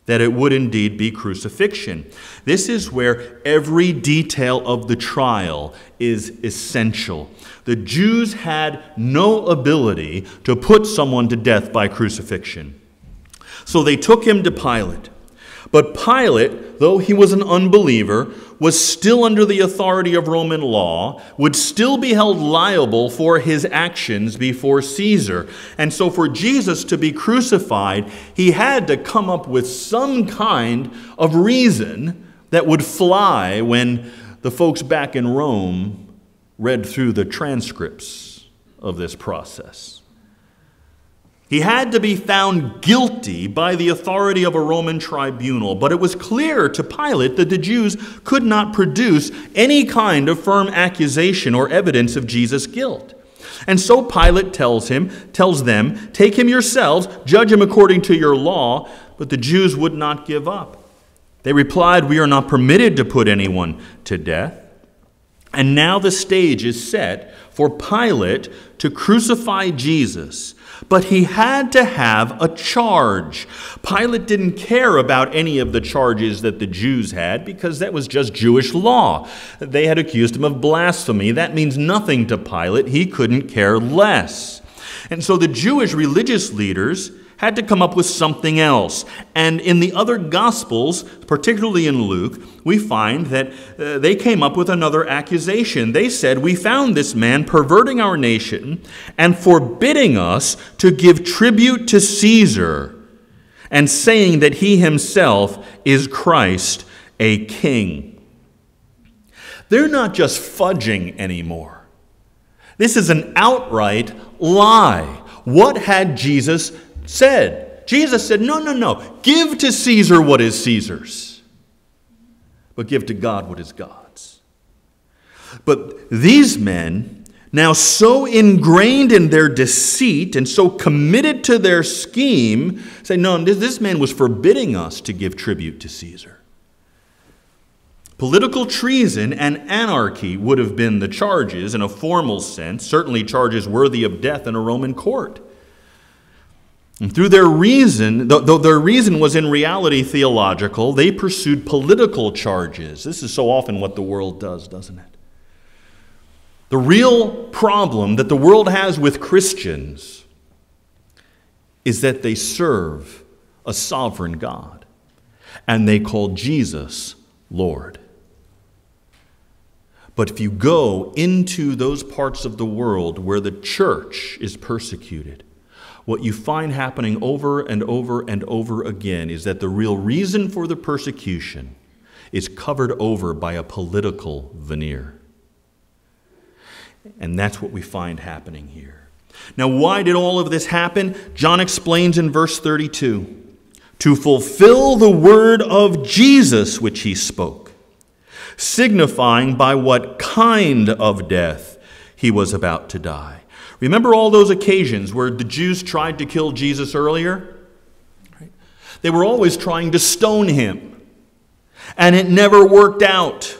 that it would indeed be crucifixion. This is where every detail of the trial is essential. The Jews had no ability to put someone to death by crucifixion. So they took him to Pilate. But Pilate, though he was an unbeliever, was still under the authority of Roman law, would still be held liable for his actions before Caesar. And so for Jesus to be crucified, he had to come up with some kind of reason that would fly when the folks back in Rome read through the transcripts of this process. He had to be found guilty by the authority of a Roman tribunal, but it was clear to Pilate that the Jews could not produce any kind of firm accusation or evidence of Jesus' guilt. And so Pilate tells him, tells them, "Take him yourselves, judge him according to your law," but the Jews would not give up. They replied, "We are not permitted to put anyone to death." And now the stage is set for Pilate to crucify Jesus. But he had to have a charge. Pilate didn't care about any of the charges that the Jews had because that was just Jewish law. They had accused him of blasphemy. That means nothing to Pilate. He couldn't care less. And so the Jewish religious leaders had to come up with something else. And in the other Gospels, particularly in Luke, we find that uh, they came up with another accusation. They said, "We found this man perverting our nation and forbidding us to give tribute to Caesar and saying that he himself is Christ, a king." They're not just fudging anymore. This is an outright lie. What had Jesus done? said. Jesus said, no, no, no. Give to Caesar what is Caesar's, but give to God what is God's. But these men, now so ingrained in their deceit and so committed to their scheme, say, no, this man was forbidding us to give tribute to Caesar. Political treason and anarchy would have been the charges in a formal sense, certainly charges worthy of death in a Roman court. And through their reason, though their reason was in reality theological, they pursued political charges. This is so often what the world does, doesn't it? The real problem that the world has with Christians is that they serve a sovereign God, and they call Jesus Lord. But if you go into those parts of the world where the church is persecuted, what you find happening over and over and over again is that the real reason for the persecution is covered over by a political veneer. And that's what we find happening here. Now, why did all of this happen? John explains in verse thirty-two, "To fulfill the word of Jesus which he spoke, signifying by what kind of death he was about to die." Remember all those occasions where the Jews tried to kill Jesus earlier? Right? They were always trying to stone him, and it never worked out.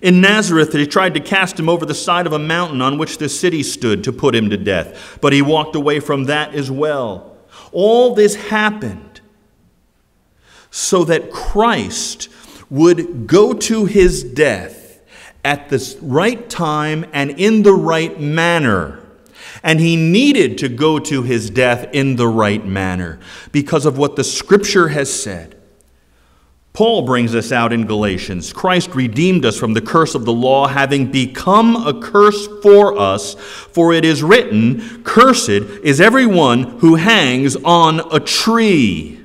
In Nazareth, they tried to cast him over the side of a mountain on which the city stood to put him to death, but he walked away from that as well. All this happened so that Christ would go to his death at the right time and in the right manner. And he needed to go to his death in the right manner because of what the Scripture has said. Paul brings us out in Galatians. "Christ redeemed us from the curse of the law, having become a curse for us, for it is written, 'Cursed is everyone who hangs on a tree,'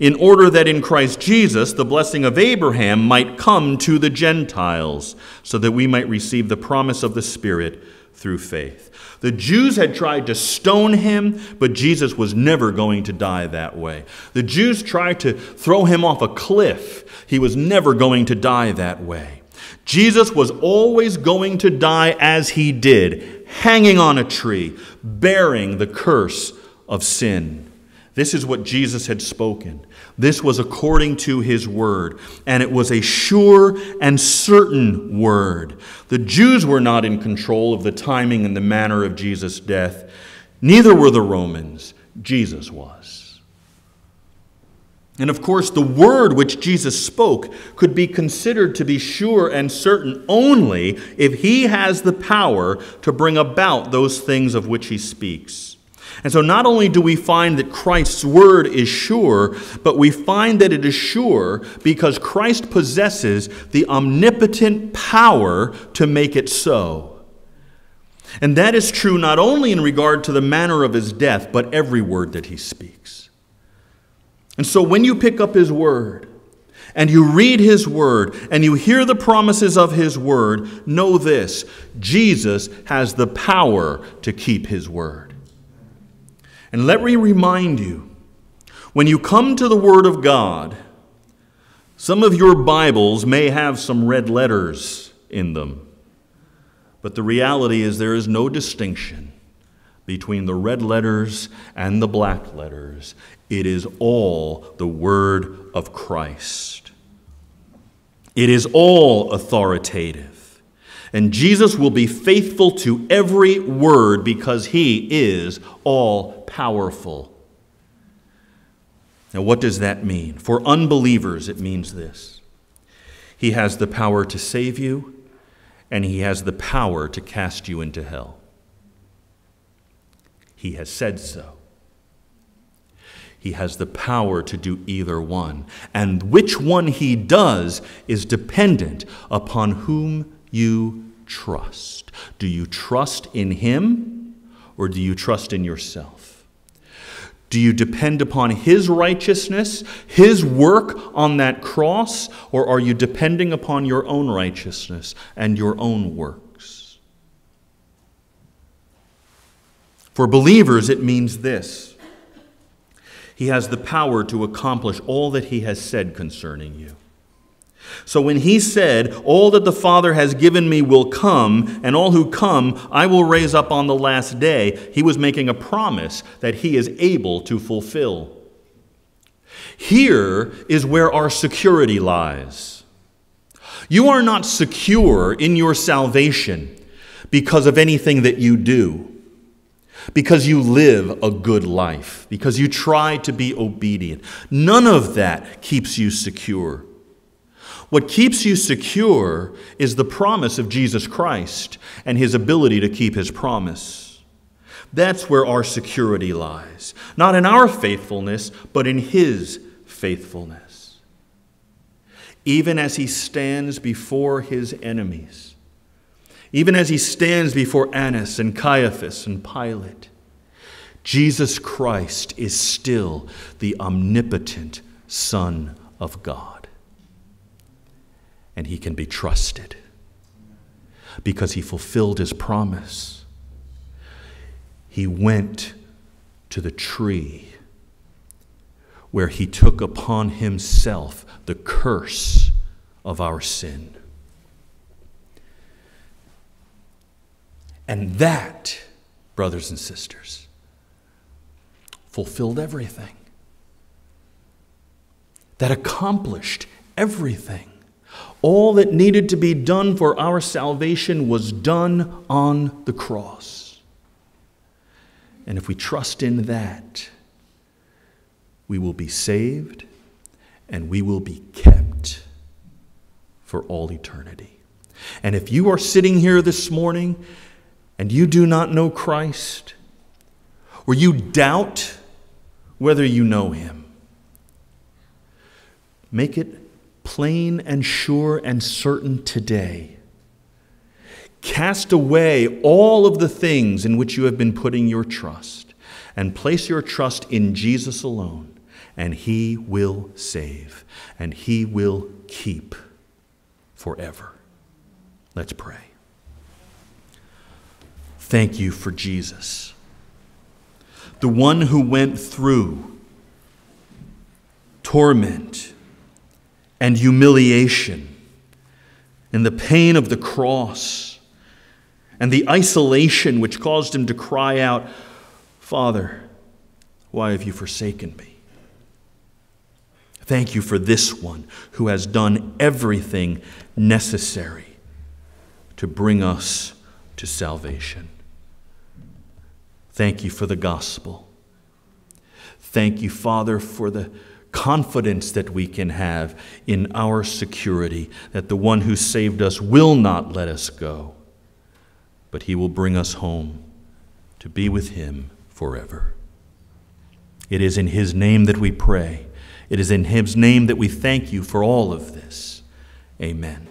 in order that in Christ Jesus the blessing of Abraham might come to the Gentiles, so that we might receive the promise of the Spirit through faith." The Jews had tried to stone him, but Jesus was never going to die that way. The Jews tried to throw him off a cliff. He was never going to die that way. Jesus was always going to die as he did, hanging on a tree, bearing the curse of sin. This is what Jesus had spoken. This was according to his word, and it was a sure and certain word. The Jews were not in control of the timing and the manner of Jesus' death. Neither were the Romans. Jesus was. And of course, the word which Jesus spoke could be considered to be sure and certain only if he has the power to bring about those things of which he speaks. And so not only do we find that Christ's word is sure, but we find that it is sure because Christ possesses the omnipotent power to make it so. And that is true not only in regard to the manner of his death, but every word that he speaks. And so when you pick up his word, and you read his word, and you hear the promises of his word, know this: Jesus has the power to keep his word. And let me remind you, when you come to the Word of God, some of your Bibles may have some red letters in them. But the reality is there is no distinction between the red letters and the black letters. It is all the Word of Christ. It is all authoritative. And Jesus will be faithful to every word because he is all powerful. Now, what does that mean? For unbelievers, it means this: he has the power to save you, and he has the power to cast you into hell. He has said so. He has the power to do either one, and which one he does is dependent upon whom you trust. Do you trust in him, or do you trust in yourself? Do you depend upon his righteousness, his work on that cross, or are you depending upon your own righteousness and your own works? For believers, it means this: he has the power to accomplish all that he has said concerning you. So when he said, all that the Father has given me will come, and all who come I will raise up on the last day, he was making a promise that he is able to fulfill. Here is where our security lies. You are not secure in your salvation because of anything that you do, because you live a good life, because you try to be obedient. None of that keeps you secure. What keeps you secure is the promise of Jesus Christ and his ability to keep his promise. That's where our security lies. Not in our faithfulness, but in his faithfulness. Even as he stands before his enemies, even as he stands before Annas and Caiaphas and Pilate, Jesus Christ is still the omnipotent Son of God. And he can be trusted because he fulfilled his promise. He went to the tree where he took upon himself the curse of our sin. And that, brothers and sisters, fulfilled everything. That accomplished everything. All that needed to be done for our salvation was done on the cross. And if we trust in that, we will be saved and we will be kept for all eternity. And if you are sitting here this morning and you do not know Christ, or you doubt whether you know him, make it plain and sure and certain today. Cast away all of the things in which you have been putting your trust, and place your trust in Jesus alone, and he will save, and he will keep forever. Let's pray. Thank you for Jesus, the one who went through torment and humiliation, and the pain of the cross, and the isolation which caused him to cry out, Father, why have you forsaken me? Thank you for this one who has done everything necessary to bring us to salvation. Thank you for the gospel. Thank you, Father, for the confidence that we can have in our security, that the one who saved us will not let us go, but he will bring us home to be with him forever. It is in his name that we pray. It is in his name that we thank you for all of this. Amen.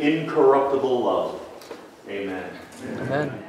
Incorruptible love. Amen. Amen. Amen.